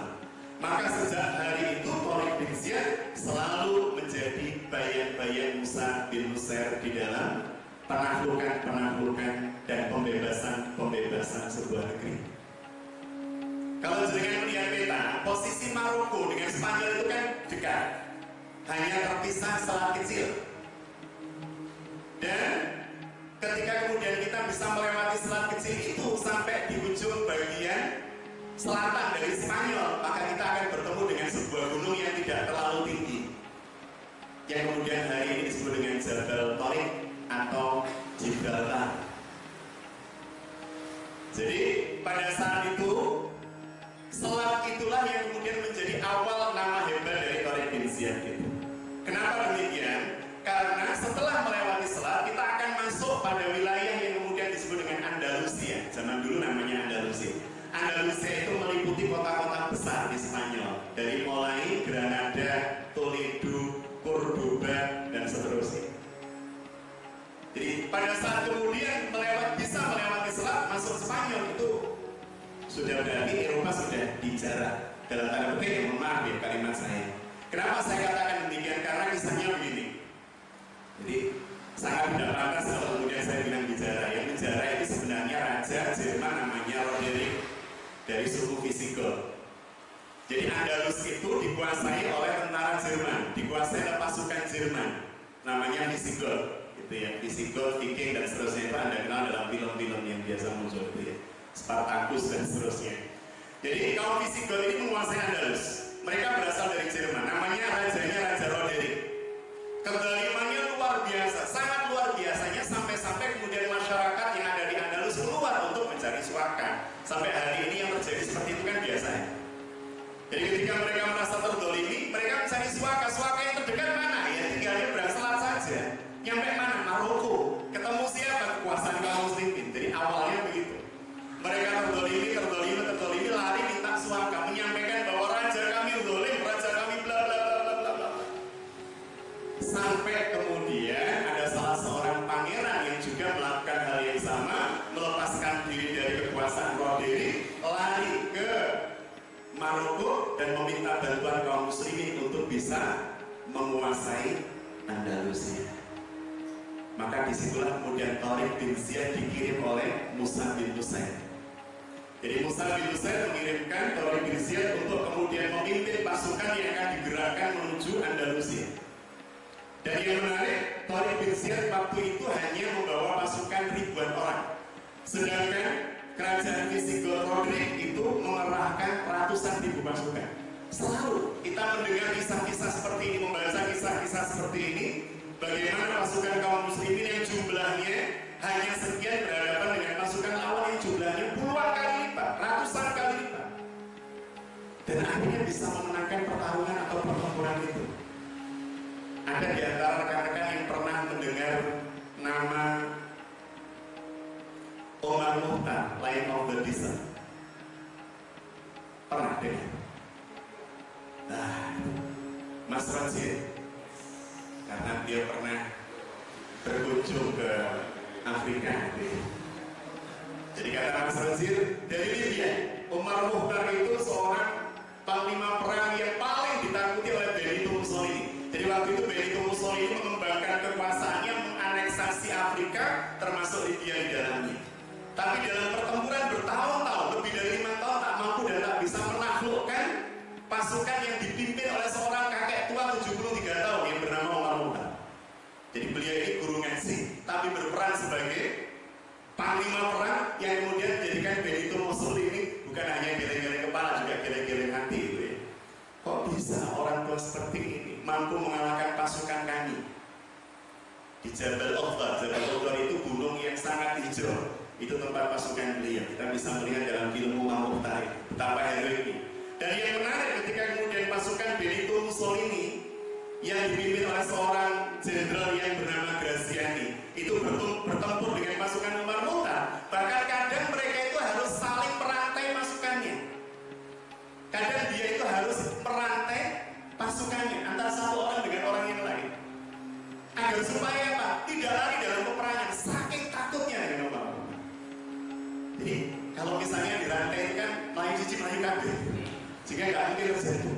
Maka sejak hari itu Thariq bin Ziyad selalu menjadi bayang-bayang Musa bin Nusir di dalam penaklukan-penaklukan dan pembebasan sebuah negeri. Kalau jenengan melihat peta, posisi Maroko dengan Spanyol itu kan dekat, hanya terpisah selat kecil. Dan ketika kemudian kita bisa melewati selat kecil itu sampai di ujung bagian selatan dari Spanyol, maka kita akan bertemu dengan sebuah gunung yang tidak terlalu tinggi, yang kemudian hari ini disebut dengan Jabal Tariq atau Gibraltar. Jadi pada saat itu selat itulah yang kemudian menjadi awal nama hebat dari Thariq bin Ziyad itu. Kenapa demikian? Karena setelah melewati selat kita akan masuk pada wilayah yang kemudian disebut dengan Andalusia. Zaman dulu namanya Andalusia. Andalusia itu meliputi kota-kota besar di Spanyol, dari mulai Granada, Toledo, Cordoba, dan seterusnya. Jadi pada saat kemudian bisa melewati selat masuk Spanyol itu sudah berarti Eropa sudah dijarah. Dalam tanda petik, mohon maaf ya kalimat saya. Kenapa saya katakan demikian? Karena kisahnya begini. Jadi sangat tidak pantas kalau kemudian saya bilang dijarah. Yang dijarah itu sebenarnya raja Jerman namanya Roderick dari suku Visigoth. Jadi Andalus itu dikuasai oleh tentara Jerman, dikuasai oleh pasukan Jerman, namanya Visigoth, gitu ya. Visigoth, Viking dan seterusnya itu Anda kenal dalam film-film yang biasa muncul, gitu ya. Spartacus dan seterusnya. Jadi kaum Visigoth ini menguasai Andalus. Mereka berasal dari Jerman. Namanya Raja Roderick. Kedalimannya luar biasa, sangat luar biasanya sampai-sampai kemudian masyarakat yang ada di Andalus keluar untuk mencari suaka. Sampai hari ini yang terjadi seperti itu kan biasanya. Jadi ketika mereka merasa terdolimi, mereka mencari suaka yang terdekat mana? Ya tinggalnya berasal saja. Nyampe mana? Maroko. Ketemu siapa? Kekuasaan kaum muslimin. Jadi awalnya begitu. Mereka terdolimi, lari minta suaka, menyampaikan bahwa raja kami dolim, raja kami bla bla bla bla bla. Sampai kemudian ada salah seorang pangeran yang juga melakukan hal yang sama, melepaskan diri dari kekuasaan Roderick, lari ke Maroko dan meminta bantuan kaum muslimin untuk bisa menguasai Andalusia. Maka disitulah kemudian Thariq bin Ziyad dikirim oleh Musa bin Nusir. Jadi Musa bin Nusir mengirimkan Thariq bin Ziyad untuk kemudian memimpin pasukan yang akan digerakkan menuju Andalusia. Dan yang menarik, Thariq bin Ziyad waktu itu hanya membawa pasukan ribuan orang, sedangkan Kerajaan Visigoth Roderick itu mengerahkan ratusan ribu pasukan. Selalu kita mendengar kisah-kisah seperti ini, membaca kisah-kisah seperti ini, bagaimana pasukan kaum muslimin yang jumlahnya hanya sekian berhadapan dengan pasukan lawan yang jumlahnya puluhan kali lipat, ratusan kali lipat, dan akhirnya bisa memenangkan pertarungan atau pertempuran itu. Ada di antara rekan-rekan yang pernah mendengar nama Omar Mukhtar, Lion of the Desert. Pernah dengar? Nah, Mas Rajid, karena dia pernah berkunjung ke Afrika. Jadi kata Mas Rajid, dari Libya, Omar Mukhtar itu seorang panglima perang yang paling ditakuti oleh Benito Mussolini. Jadi waktu itu Benito Mussolini mengembangkan kekuasaannya, menganeksasi Afrika, termasuk Libya di dalamnya. Tapi dalam pertempuran bertahun-tahun, lebih dari 5 tahun, tak mampu dan tak bisa menaklukkan pasukan yang dipimpin oleh seorang kakek tua 73 tahun yang bernama Omar Mukhtar. Jadi beliau ini guru ngaji, tapi berperan sebagai panglima perang yang kemudian menjadikan Benito Mussolini bukan hanya geleng-geleng kepala, juga geleng-geleng bisa orang tua seperti ini mampu mengalahkan pasukan kami di Jabal Tariq. Jabal Tariq itu gunung yang sangat hijau, itu tempat pasukan beliau. Kita bisa melihat dalam film Umar Mukhtar betapa heroiknya. Dan yang menarik ketika kemudian pasukan Benito Mussolini yang dipimpin oleh seorang jenderal yang bernama Graziani itu bertempur dengan pasukan Umar Mukhtar. Bahkan kadang mereka itu harus saling merantai pasukannya, kadang dia itu harus merantai pasukannya antara satu orang dengan orang yang lain agar supaya apa? Tidak lari dalam peperangan, saking takutnya dengan Umar Mukhtar. Jadi kalau misalnya dirantai itu kan melayu cici melayu kabeh, jika nggak mungkin terjadi.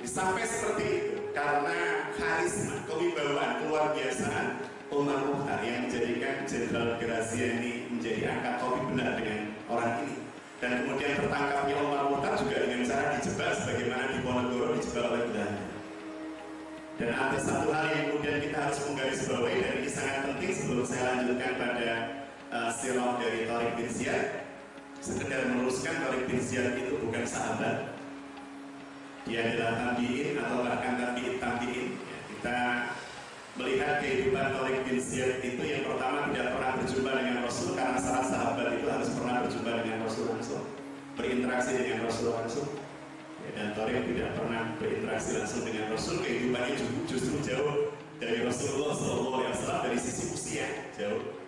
Jadi sampai seperti itu karena karisma, kewibawaan, luar biasaan Umar Mukhtar yang menjadikan Jenderal Graziani menjadi angkat kopi benar dengan orang ini. Dan kemudian tertangkapnya Umar Mukhtar juga dengan cara dijebak sebagaimana Diponegoro dijebak oleh Belanda. Dan ada satu hal yang kemudian kita harus menggarisbawahi dan ini sangat penting sebelum saya lanjutkan pada sirah dari Thariq bin Ziyad. Sekedar meluruskan, Thariq bin Ziyad itu bukan sahabat, dia adalah tabi'in atau bahkan tabi'in. Ya, kita melihat kehidupan Thariq bin Ziyad itu yang pertama tidak pernah berjumpa dengan Rasul, karena salah sahabat itu harus pernah berjumpa dengan Rasul langsung, berinteraksi dengan Rasul langsung. Ya, dan Thariq tidak pernah berinteraksi langsung dengan Rasul, kehidupannya justru jauh dari Rasulullah SAW, dari sisi usia jauh,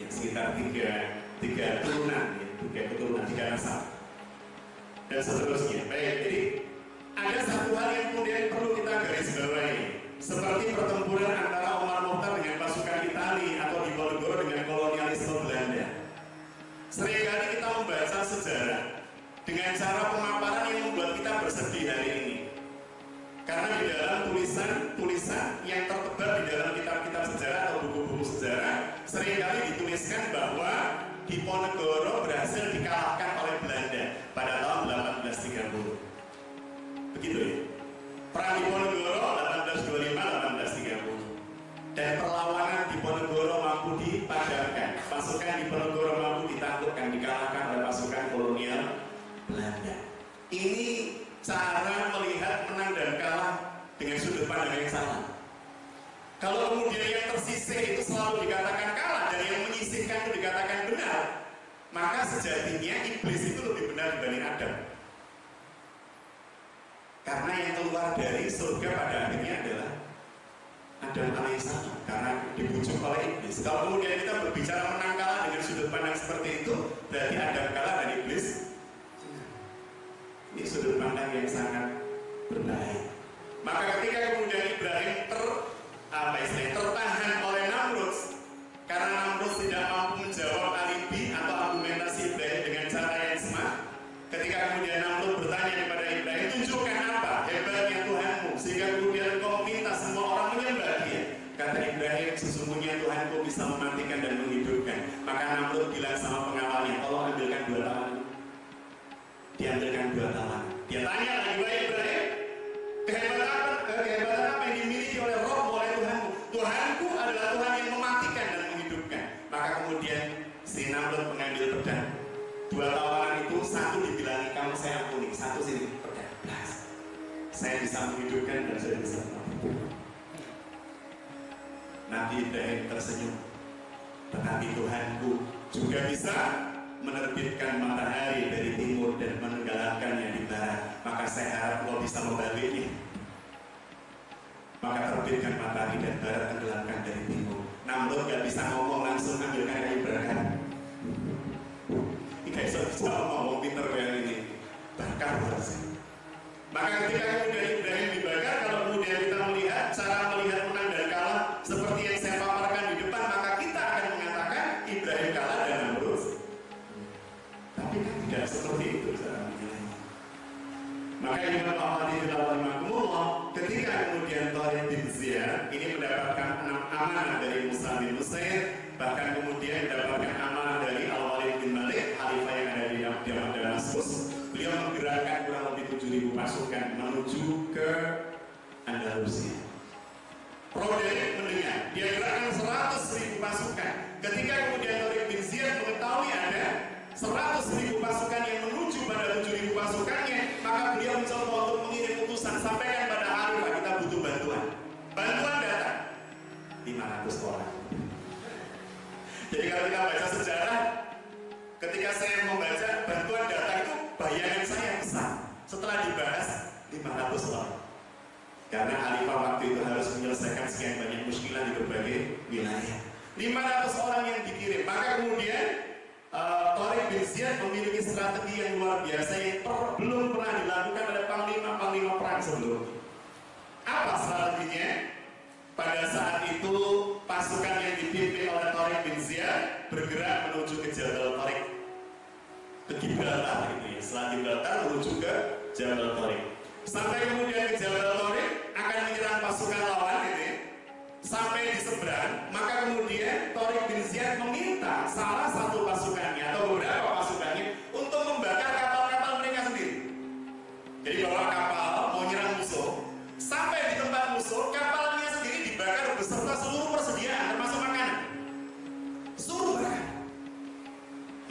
yang sekitar tiga keturunan, tiga nasab dan seterusnya. Baik, jadi ada satu hal yang kemudian perlu kita garis bawahi. Seperti pertempuran antara Omar Mukhtar dengan pasukan Itali atau Diponegoro dengan kolonialisme Belanda, seringkali kita membaca sejarah dengan cara pemaparan yang membuat kita bersedih hari ini. Karena di dalam tulisan-tulisan yang tertebar di dalam kitab-kitab sejarah atau buku-buku sejarah, seringkali dituliskan bahwa Diponegoro berhasil dikalahkan oleh Belanda pada tahun 1830. Begitu ya? Perang Diponegoro 1825-1830, dan perlawanan Diponegoro mampu dipadamkan, pasukan Diponegoro mampu ditaklukkan, dikalahkan oleh pasukan kolonial Belanda. Ini cara melihat menang dan kalah dengan sudut pandang yang salah. Kalau kemudian yang tersisih itu selalu dikatakan kalah dan yang menyisihkan itu dikatakan benar, maka sejatinya iblis itu lebih benar dibanding Adam. Karena yang keluar dari surga pada akhirnya adalah Adam alaihissalam, karena dibujuk oleh iblis. Kalau kemudian kita berbicara menang kalah dengan sudut pandang seperti itu, berarti Adam kalah dan iblis. Ini sudut pandang yang sangat berbahaya. Maka ketika kemudian Ibrahim tertahan oleh Namrud, karena Namrud tidak mampu menjawab alibi atau argumentasi Ibrahim dengan cara yang smart. Ketika kemudian Namrud bertanya kepada Ibrahim, tunjukkan apa hebatnya Tuhanmu sehingga kemudian kau minta semua orang menyembah dia. Kata Ibrahim, sesungguhnya Tuhanku bisa mematikan dan menghidupkan. Maka Namrud bilang sama pengawalnya, tolong ambilkan dua tangan. Diambilkan dua tangan. Dia tanya lagi, wahai Ibrahim, kehebatan apa yang dimiliki oleh Rob, oleh Tuhanmu? Tuhanku adalah Tuhan yang mematikan dan menghidupkan. Maka kemudian si Namrud mengambil pedang. Dua tawaran itu, satu dibilangi, kamu saya ampuni, satu sini pedang. Blas. Saya bisa menghidupkan dan saya bisa mati. Nabi Ibrahim tersenyum. Tetapi Tuhanku juga bisa menerbitkan matahari dari timur dan menenggelamkannya di barat, maka saya harap Allah bisa membaliknya. Maka terbitkan matahari dan barat, tenggelamkan dari timur. Namrud gak bisa ngomong, langsung ambilkan kayu bakar. Ini guys, bisa ngomong pinter kayak ini, bakar harusnya. Maka ketika kemudian Ibrahim dibakar, kalau kemudian kita melihat cara melihat menang dan kalah seperti yang saya paparkan di depan, maka kita akan mengatakan Ibrahim kalah dan Namrud. Tidak seperti itu cara menilainya. Maka Imam Al-Walid bin Al-Malik ketika kemudian Thariq bin Ziyad ini mendapatkan amanah dari Musa bin Nusir, bahkan kemudian mendapatkan amanah dari Al-Walid bin Al-Malik, khalifah yang ada di Damaskus. Beliau menggerakkan kurang lebih 7.000 pasukan menuju ke Andalusia. Roderick mendengar, dia gerakkan 100.000 pasukan. Ketika kemudian Thariq bin Ziyad mengetahui ada 100.000 pasukan yang menuju pada 7.000 pasukannya, maka beliau mencoba untuk sampaikan pada Khalifah, kita butuh bantuan. Bantuan datang 500 orang. Jadi kalau kita baca sejarah, ketika saya membaca bantuan datang itu, bayangan saya besar. Setelah dibahas 500 orang. Karena Khalifah waktu itu harus menyelesaikan sekian banyak muskilah di berbagai wilayah. 500 orang yang dikirim. Maka kemudian Thariq bin Ziyad memiliki strategi yang luar biasa yang belum pernah dilakukan oleh panglima-panglima perang sebelumnya. Apa strateginya? Pada saat itu pasukan yang dipimpin oleh Thariq bin Ziyad bergerak menuju ke Jabal Tariq, ke Gibraltar ini. Setelah Gibraltar menuju ke Jabal Tariq. Sampai kemudian ke Jabal Tariq akan menyerang pasukan lawan ini. Sampai di seberang, maka kemudian Thariq bin Ziyad meminta salah satu pasukannya atau beberapa pasukannya untuk membakar kapal-kapal mereka sendiri. Jadi bawa kapal mau nyerang musuh, sampai di tempat musuh kapalnya sendiri dibakar beserta seluruh persediaan termasuk makanan. Suruh bakar.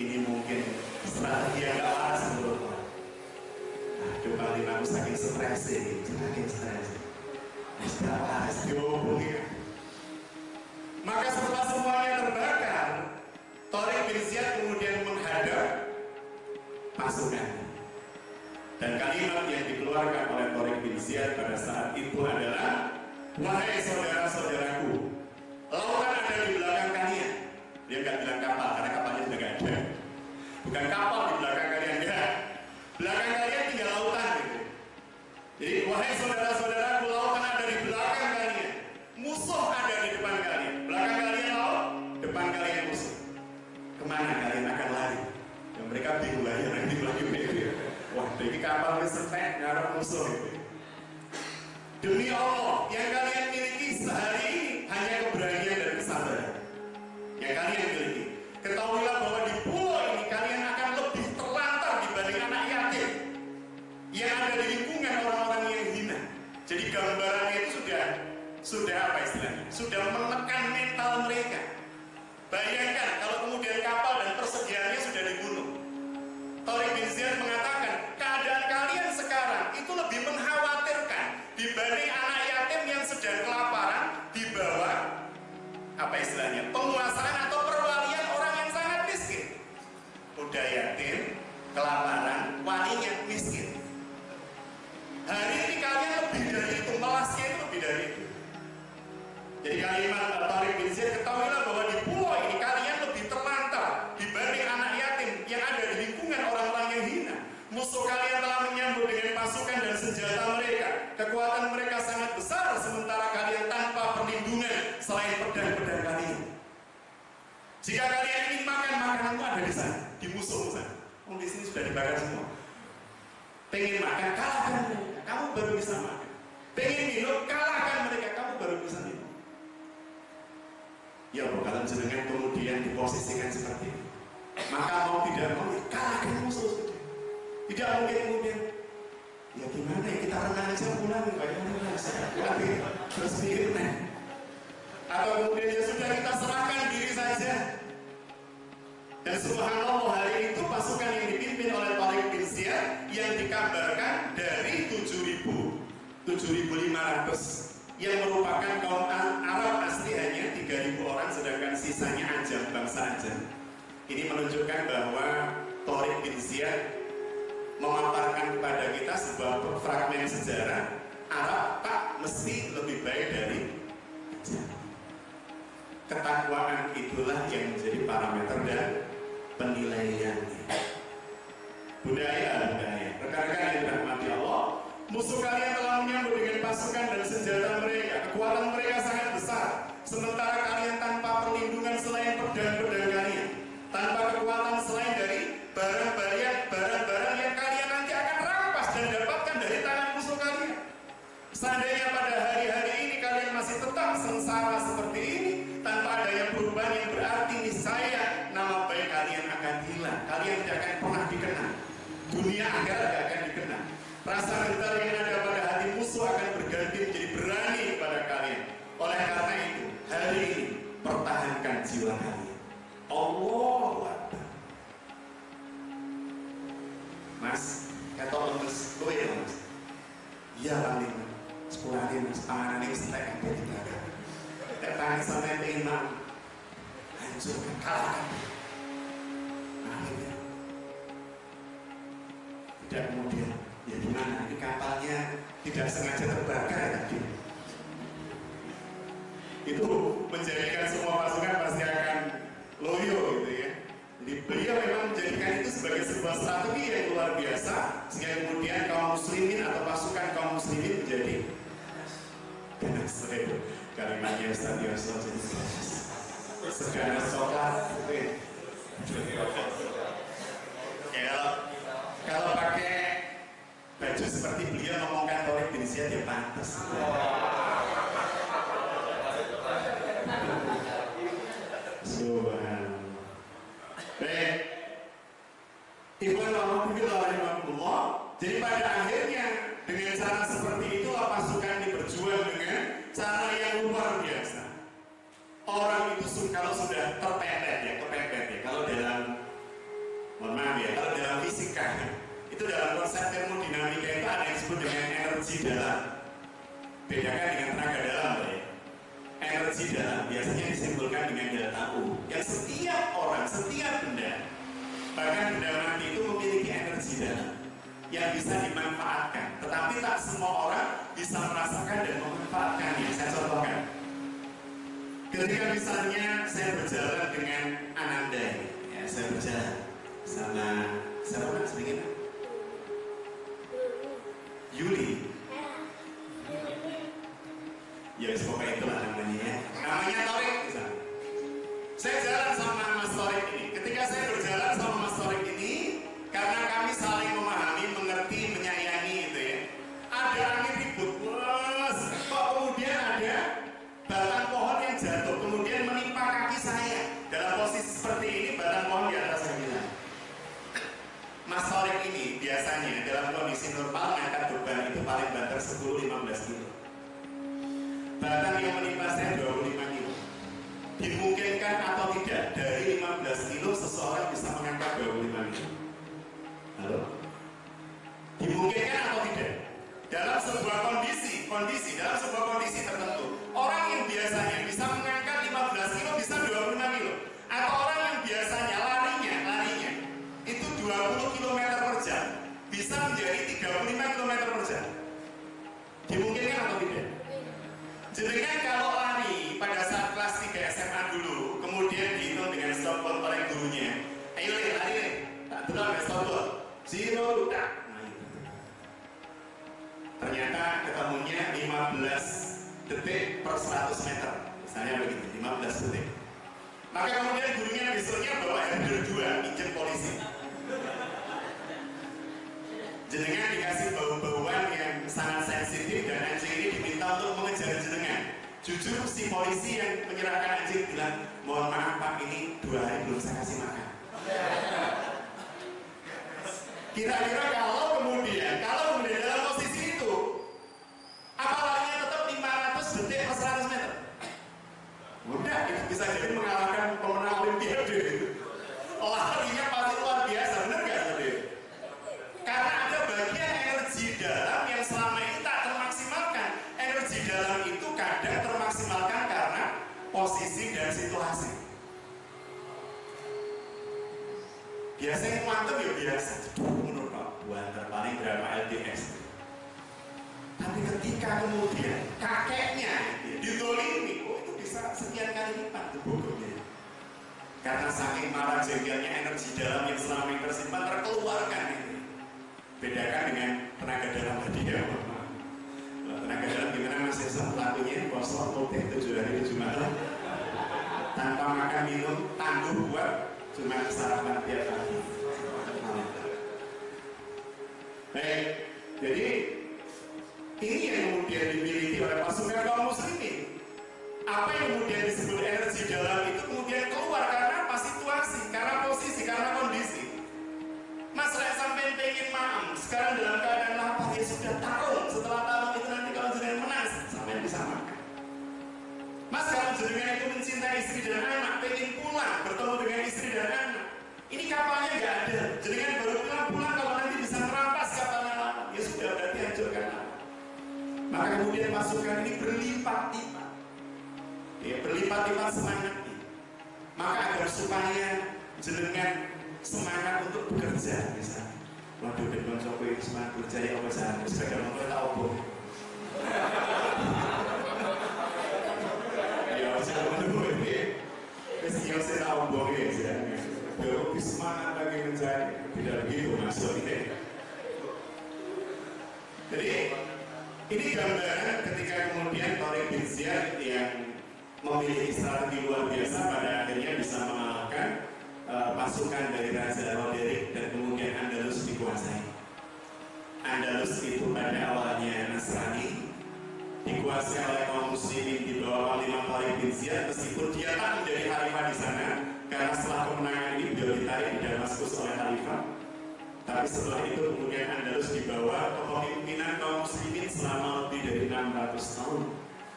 Ini mungkin strategi yang gak waras menurut orang. Aduh, paling aku saking stres ini, saking stres. Tidak waras dihubungi. Maka setelah semuanya terbakar, Thariq bin Ziyad kemudian menghadap pasukan. Dan kalimat yang dikeluarkan oleh Thariq bin Ziyad pada saat itu adalah, wahai saudara-saudaraku, lautan ada di belakang kalian. Dia nggak bilang kapal, karena kapalnya sudah nggak ada. Bukan kapal di belakang kalian, enggak. Belakang kalian tinggal lautan gitu. Jadi, wahai saudara-saudaraku, lautan ada di belakang kalian. Musuh ada di depan kalian. Belakang kalian laut, depan kalian musuh. Kemana kalian akan lari? Dan mereka bingung lagi, nanti lagi beda. Wah, dari kapal disetek ngarep musuh gitu. Demi Allah, yang kalian miliki sehari ini hanya keberanian dan kesabaran. Yang kalian miliki, ketahuilah bahwa di pulau ini kalian akan lebih terlantar dibanding anak yatim yang ada di lingkungan orang-orang yang hina. Jadi gambarannya itu sudah apa istilahnya? Sudah menekan mental mereka. Bayangkan kalau kemudian kapal dan persediaannya sudah dibunuh. Thariq bin Ziyad mengatakan, keadaan kalian sekarang itu lebih mengkhawatirkan dibanding anak yatim yang sedang kelaparan di bawah apa istilahnya? Penguasaan atau perwalian orang yang sangat miskin. Udah yatim, kelaparan, walinya miskin. Hari ini kalian lebih dari itu, melasnya itu lebih dari itu. Jadi kalimat Thariq bin Ziyad, ketahuilah bahwa di pulau ini kalian lebih terlantar dibanding anak yatim yang ada di lingkungan orang-orang yang hina. Musuh kalian telah menyambut dengan pasukan dan senjata mereka. Kekuatan mereka sangat besar, sementara kalian tanpa perlindungan selain pedang-pedang kalian. Jika kalian ingin makan, makanan itu ada di sana, di musuh sana. Oh, di sini sudah dibakar semua. Pengen makan, kalahkan mereka, kamu baru bisa makan. Pengen minum, kalahkan mereka, kamu baru bisa minum. Ya kalau jenengan kemudian diposisikan seperti itu, maka mau tidak mau kalahkan musuh sudah. Tidak mungkin kemudian ya gimana ya, kita renang aja pulang, kayaknya tapi terus pikir nah. Atau kemudian ya sudah kita serahkan diri saja. Dan subhanallah, hari itu pasukan yang dipimpin oleh Thariq bin Ziyad yang dikabarkan dari 7.500 yang merupakan kaum Arab asli hanya 3.000 orang, sedangkan sisanya ajam, bangsa ajam. Ini menunjukkan bahwa Thariq bin Ziyad memaparkan kepada kita sebuah fragmen sejarah Arab tak mesti lebih baik dari ajam. Ketakwaan itulah yang menjadi parameter dan penilaiannya. Budaya, rekan-rekan yang dirahmati Allah, musuh kalian telah menyambut dengan pasukan dan senjata mereka. Kekuatan mereka sangat besar, sementara kalian tanpa perlindungan selain pedang-pedang kalian, tanpa kekuatan selain dari barang-barang yang kalian nanti akan rampas dan dapatkan dari tangan musuh kalian. Seandainya pada hari-hari ini kalian masih tetap sengsara seperti ini tanpa adanya perubahan yang berarti, niscaya nama baik kalian akan hilang. Kalian tidak akan pernah dikenang. Dunia akhirat tidak akan dikenang. Rasa getar yang ada pada hati musuh akan berganti menjadi berani kepada kalian. Oleh karena itu, hari ini pertahankan jiwa kalian. Allahu Akbar. Mas, kata lemes, gue ya mas. Iya bang, dikalahkan. Nah, akhirnya tidak kemudian, ya gimana, ini kapalnya tidak sengaja terbakar ya tadi. Itu menjadikan semua pasukan pasti akan loyo gitu ya. Jadi beliau memang menjadikan itu sebagai sebuah strategi yang luar biasa, sehingga kemudian kaum muslimin atau pasukan kaum muslimin menjadi ganas. Kalimatnya Ustaz Yoslo jadi seganas coklat gitu ya. Kalau pakai baju seperti beliau ngomongkan Thariq bin Ziyad ya pantas. Baik, jadi pada akhirnya dengan cara seperti itulah pasukan ini berjuang dengan cara yang luar biasa. Orang itu kalau sudah kepepet ya, kalau dalam, mohon maaf ya, kalau dalam fisika itu dalam konsep termodinamika itu ada yang disebut dengan energi dalam. Bedakan dengan tenaga dalam ya. Energi dalam biasanya disimpulkan dengan delta U, yang setiap orang, setiap benda, bahkan benda mati itu memiliki energi dalam yang bisa dimanfaatkan, tetapi tak semua orang bisa merasakan dan memanfaatkannya. Saya contohkan, ketika misalnya saya berjalan dengan Ananda ya, saya berjalan sama siapa sedikit Yuli. Ya, pokoknya itulah namanya ya. Namanya Thariq. Saya jalan sama Mas Thariq ini. Ketika saya berjalan sama Mas Thariq ini, karena kami saling memahami, mengerti, menyayangi gitu ya. Ada angin ribut, kok kemudian ada batang pohon yang jatuh, kemudian menimpa kaki saya. Dalam posisi seperti ini, batang pohon di atas saya bilang. Mas Thariq ini biasanya dalam kondisi normal ngangkat beban itu paling banter 10-15 kilo. Batang yang menimpa saya 25 kilo. Dimungkinkan atau tidak dari 15 kilo seseorang bisa mengangkat 25 kilo. Halo? Dimungkinkan atau tidak? Dalam sebuah kondisi tertentu, orang yang biasanya bisa mengangkat 15 kilo bisa 25 kilo. Atau orang yang biasanya larinya itu 20 km per jam bisa menjadi 35 km per jam. Dimungkinkan atau tidak? Jenengan kalau lari pada saat kelas 3 SMA dulu, kemudian dihitung dengan stopwatch oleh gurunya, ayo lari, tak betul ada stopwatch, zero, tak. Ternyata ketemunya 15 detik per 100 meter, misalnya begitu, 15 detik. Maka kemudian gurunya besoknya bawa handle 2, pinjam polisi. Jenengan dikasih bau-bauan yang sangat sensitif dan anjing ini diminta untuk mengejar jenengan. Jujur si polisi yang menyerahkan anjing bilang, mohon maaf Pak, ini 2 hari belum saya kasih makan. Kira-kira kalau kemudian dalam posisi itu, apalagi tetap 500 detik atau 100 meter, udah itu bisa jadi mengalahkan pemenang olimpiade. Olahraga pasti luar biasa, bener gak tadi? Karena ada bagian energi dalam yang selama ini tak termaksimalkan. Energi dalam itu kadang termaksimalkan karena posisi dan situasi. Biasanya kuantum ya biasa, menurut Pak Buan terpaling drama LDS. Tapi ketika kemudian kakeknya ditolimi, oh itu bisa sekian kali lipat tuh bukunya. Karena saking marah jengkelnya energi dalam yang selama ini tersimpan terkeluarkan itu. Bedakan dengan tenaga dalam tadi ya, Bapak. Tenaga dalam gimana masih satu-satunya kosong, putih, 7 hari 7 malam tanpa makan minum, tangguh buat cuma sarapan tiap hari. Baik, jadi ini yang kemudian dimiliki oleh pasukan kaum muslimin. Apa yang kemudian disebut energi dalam itu kemudian keluar karena pas situasi, karena posisi, karena kondisi. Mas Rek sampai pengen maem, sekarang dalam keadaan lapar, ya sudah tarung. Setelah tarung itu nanti kalau jenengan menang, sampai bisa makan. Mas kalau jenengan itu mencintai istri dan anak, pengen pulang, bertemu dengan istri dan anak. Ini kapalnya nggak ada, jenengan baru pulang kalau nanti bisa merampas kapalnya lama. Ya sudah, berarti hancurkan lama. Maka kemudian pasukan ini berlipat-lipat. Ya, berlipat-lipat semangatnya. maka agar supaya jenengan semangat untuk bekerja misalnya. Waduh, dengan cokoin semangat bekerja ya apa sahaja, sebagai orang tak obor. Ya, saya menunggu ini. Mestinya saya tak obor ya, sebenarnya. Kalau semangat lagi mencari, tidak lagi masuk ini. Jadi ini gambaran ketika kemudian Thariq bin Ziyad yang memiliki strategi luar biasa pada akhirnya bisa mengalahkan pasukan dari Raja Roderick dan kemudian Andalus dikuasai. Andalus itu pada awalnya Nasrani, dikuasai oleh kaum muslimin di bawah Khalifah Thariq bin Ziyad, meskipun dia tak menjadi khalifah di sana karena setelah kemenangan ini beliau ditarik di Damaskus oleh khalifah. Tapi setelah itu kemudian Andalus dibawa kepemimpinan kaum muslimin selama lebih dari 600 tahun.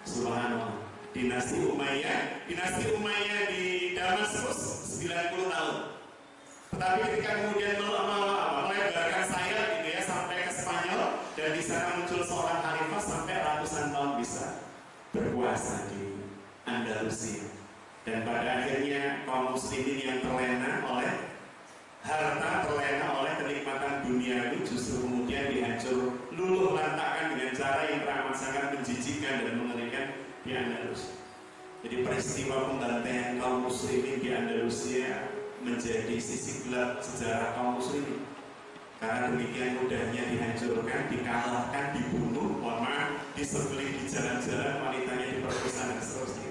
Subhanallah. Dinasti Umayyah di Damaskus 90 tahun. Tetapi ketika kemudian melebarkan sayap gitu ya sampai ke Spanyol dan di sana muncul seorang khalifah sampai ratusan tahun bisa berkuasa di Andalusia. Dan pada akhirnya kaum muslimin yang terlena oleh harta, terlena oleh kenikmatan dunia itu justru kemudian dihancur luluh lantakan dengan cara yang teramat sangat menjijikkan dan mengerikan di Andalusia. Jadi peristiwa pembantaian kaum muslimin di Andalusia menjadi sisi gelap sejarah kaum muslimin. Karena demikian mudahnya dihancurkan, dikalahkan, dibunuh, maaf, disembelih di jalan-jalan, wanitanya diperkosa dan seterusnya.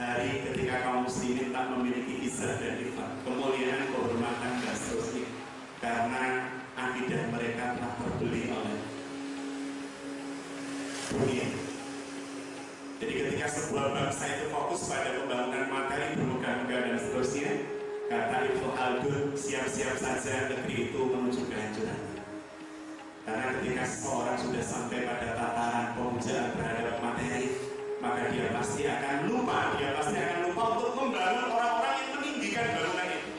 Hari ketika kaum muslimin tak memiliki izzah dan iffah, kemuliaan, kehormatan dan seterusnya. Karena akidah mereka telah terbeli oleh dunia. Jadi ketika sebuah bangsa itu fokus pada pembangunan materi bermegah-megah dan seterusnya, kata Ibnu Khaldun, siap-siap saja negeri itu menuju kehancuran. Karena ketika seseorang sudah sampai pada tataran pemujaan terhadap materi, maka dia pasti akan lupa untuk membangun orang-orang yang meninggikan bangunan itu.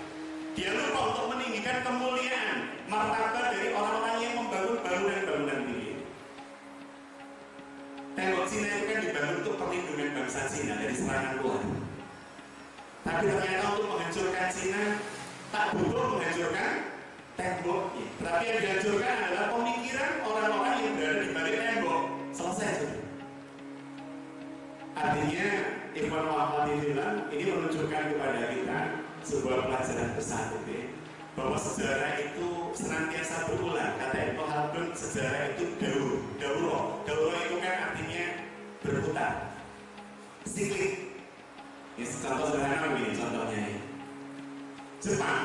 Dia lupa untuk meninggikan kemuliaan, martabat dari orang-orang yang membangun bangunan-bangunan tinggi. Tembok Cina itu kan dibangun untuk perlindungan bangsa Cina dari serangan luar. Tapi ternyata untuk menghancurkan Cina tak butuh menghancurkan temboknya. Tapi yang dihancurkan adalah pemikiran orang-orang yang berada di balik tembok. Selesai sudah. Artinya Ibnu Al-Walid bilang ini menunjukkan kepada kita sebuah pelajaran besar, ya, bahwa sejarah itu senantiasa berulang. Kata Ibnu Khaldun, sejarah itu daur itu kan artinya berputar, siklik. Ya, contoh sederhana begini contohnya ya. Jepang,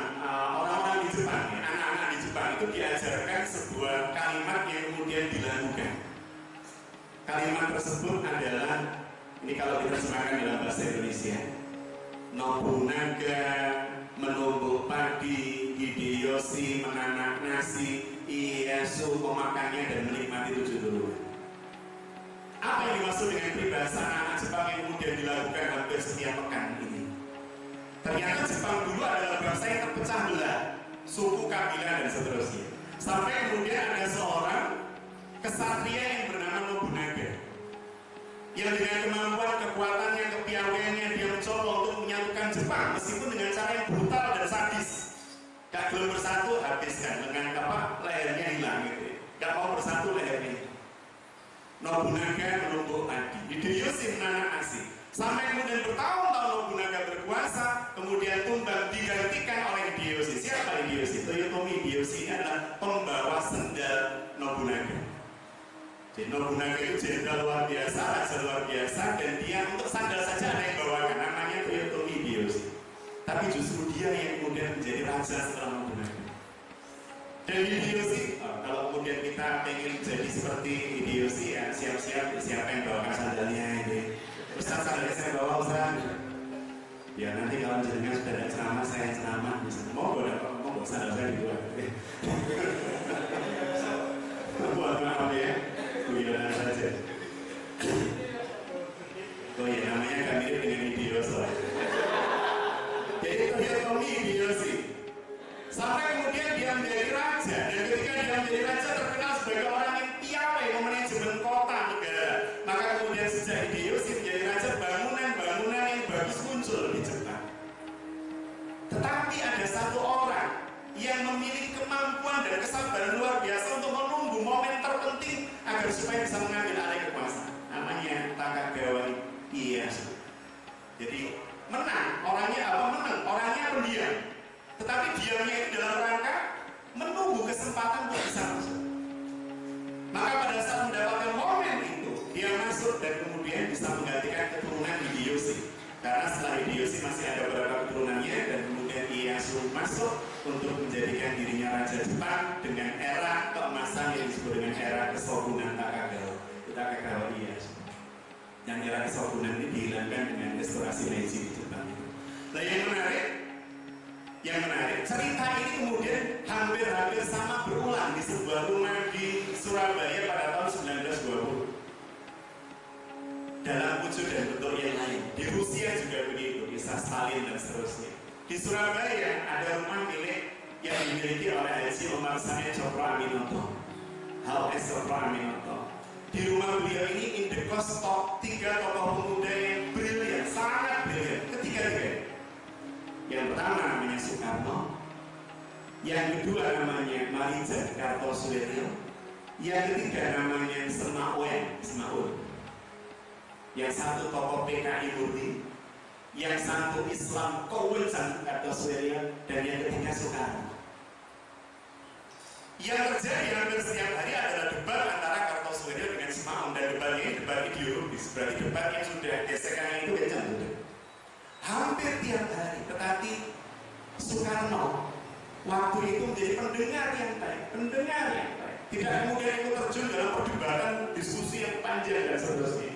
orang-orang di Jepang ya, anak-anak di Jepang itu diajarkan sebuah kalimat yang kemudian dilakukan. Kalimat tersebut adalah, ini kalau diterjemahkan dalam bahasa Indonesia, Nobunaga menumbuk padi, Hideyoshi menanak nasi, Ieyasu memakannya dan menikmati 7 turunan. Apa yang dimaksud dengan peribahasa anak Jepang yang kemudian dilakukan hampir setiap pekan ini? Ternyata Jepang dulu adalah bangsa yang terpecah belah, suku, kabilah dan seterusnya. Sampai kemudian ada seorang kesatria yang bernama Nobunaga, yang dengan kemampuan, kekuatannya, kepiawaiannya dia mencoba untuk menyatukan Jepang meskipun dengan cara yang brutal dan sadis. Gak belum bersatu, habiskan lengan apa, lehernya hilang gitu ya. Gak mau bersatu lehernya. Nobunaga menumbuk padi, Hideyoshi menanak nasi. Sampai kemudian bertahun-tahun Nobunaga berkuasa, kemudian tumbang digantikan oleh Hideyoshi. Siapa Hideyoshi? Toyotomi Hideyoshi ini adalah pembawa sendal Nobunaga. Nobunaga itu jenderal luar biasa, raja luar biasa, dan dia untuk sandal saja ada yang bawakan, namanya Toyotomi Hideyoshi. Tapi justru dia yang kemudian menjadi raja setelah Nobunaga. Dan Hideyoshi, kalau kemudian kita ingin jadi seperti Hideyoshi ya, siap-siap siapa yang bawakan sandalnya ini. Ustaz, sandalnya saya bawa Ustaz. Ya nanti kalau jenengan sudah ada ceramah, saya ceramah misalnya, mau bawa sandal saya dibuat. Buat apa ya? Kuyonan saja. Oh ya, namanya kan mirip dengan Hideyoshi. Jadi Toyotomi Hideyoshi sampai kemudian dia menjadi raja. Dan ketika dia menjadi raja terkenal sebagai orang yang piawai memanajemen kota negara. Maka kemudian sejak Hideyoshi menjadi raja, bangunan-bangunan yang bagus muncul di Jepang. ada kesabaran luar biasa untuk menunggu momen terpenting agar supaya bisa mengambil alih kekuasaan. Namanya takabawari biasa. Jadi menang, orangnya apa? Menang, orangnya pendiam. Tetapi diamnya itu dalam rangka menunggu kesempatan untuk bisa masuk. Maka pada saat mendapatkan momen itu, dia masuk dan kemudian bisa menggantikan keturunan Hideyoshi. Karena setelah Hideyoshi masih ada beberapa keturunannya dan kemudian Ieyasu masuk untuk menjadikan dirinya Raja Jepang dengan era keemasan yang disebut dengan era kesogunan Takagawa. Takagawa Ieyasu. Yang era kesogunan ini dihilangkan dengan restorasi Meiji di Jepang itu. Nah, yang menarik, cerita ini kemudian hampir sama berulang di sebuah rumah di Surabaya pada tahun 1920 dalam wujud dan bentuk yang lain. Di Rusia juga begitu, kisah Stalin dan seterusnya. Di Surabaya ada rumah milik yang dimiliki oleh Haji Umar Sane Cokro Aminoto, H.S. Cokro Aminoto. Di rumah beliau ini indekos top 3 tokoh pemuda yang brilian, sangat brilian, ketiga-tiga. Yang pertama namanya Soekarno, yang kedua namanya Marijan Kartosuwiryo, yang ketiga namanya Semaun. Yang satu tokoh PKI murni, yang satu Islam Kowetan Kartosuwiryo, dan yang ketiga Soekarno. Yang terjadi hampir setiap hari adalah debat antara Kartosuwiryo dengan Semaun, dan debatnya debat ideologis, berarti debat yang sudah gesekan itu kencang hampir tiap hari. Tetapi Soekarno waktu itu menjadi pendengar yang baik, tidak kemudian itu terjun dalam perdebatan diskusi yang panjang dan seterusnya.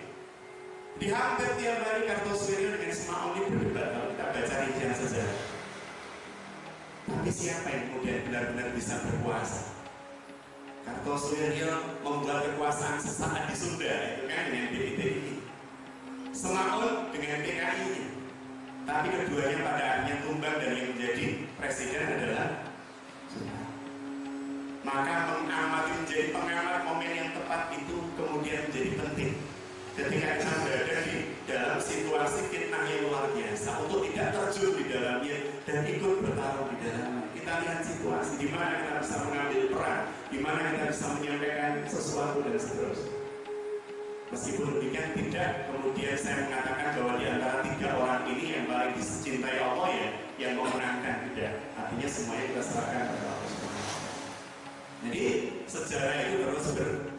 Di hampir tiap hari Kartosuwiryo dengan Semaun ini berdebat kalau kita baca rincian sejarah. Tapi siapa yang kemudian benar-benar bisa berkuasa? Kartosuwiryo membuat kekuasaan sesaat di Sunda itu kan dengan BPTI, Semaun dengan PKI-nya. Tapi keduanya pada akhirnya tumbang dan yang menjadi presiden adalah Soekarno. Maka menjadi pengamat momen yang tepat itu kemudian menjadi penting ketika kita berada di dalam situasi fitnah yang luar biasa untuk tidak terjun di dalamnya dan ikut bertarung di dalamnya. Kita lihat situasi di mana kita bisa mengambil peran, di mana kita bisa menyampaikan sesuatu dan seterusnya. Meskipun demikian tidak kemudian saya mengatakan bahwa di antara tiga orang ini yang paling dicintai Allah ya yang memenangkan, tidak. Artinya semuanya kita serahkan kepada Allah. Jadi sejarah itu terus berulang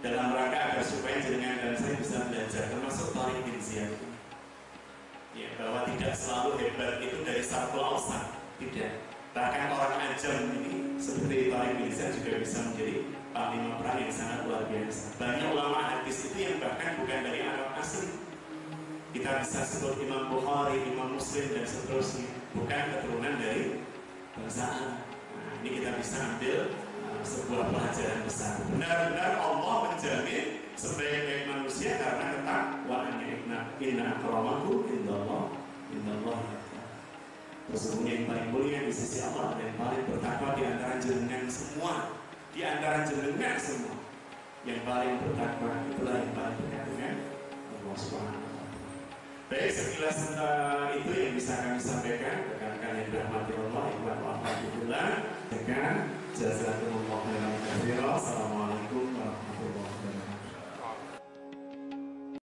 dalam rangka agar supaya jenengan dan saya bisa belajar termasuk Thariq bin Ziyad. Ya, bahwa tidak selalu hebat itu dari satu alasan, tidak. Bahkan orang ajam ini seperti Thariq bin Ziyad juga bisa menjadi panglima perang yang sangat luar biasa. Banyak ulama hadis itu yang bahkan bukan dari Arab asli. Kita bisa sebut Imam Bukhari, Imam Muslim dan seterusnya, bukan keturunan dari bangsa Arab. Nah, ini kita bisa ambil sebuah pelajaran besar. Benar-benar Allah menjamin sebaik-baik manusia karena ketakwaannya. Inna akramakum indallah, indallah. Sesungguhnya yang paling mulia di sisi Allah dan yang paling bertakwa di antara jenengan semua. Di antara jenengan semua yang paling bertakwa itulah yang paling dekat dengan Allah Subhanahu wa ta'ala. Baik, sekilas itu yang bisa kami sampaikan rekan-rekan yang dirahmati Allah alhamdulillah dengan jazakumullah khairan katsiran. Assalamualaikum warahmatullahi wabarakatuh.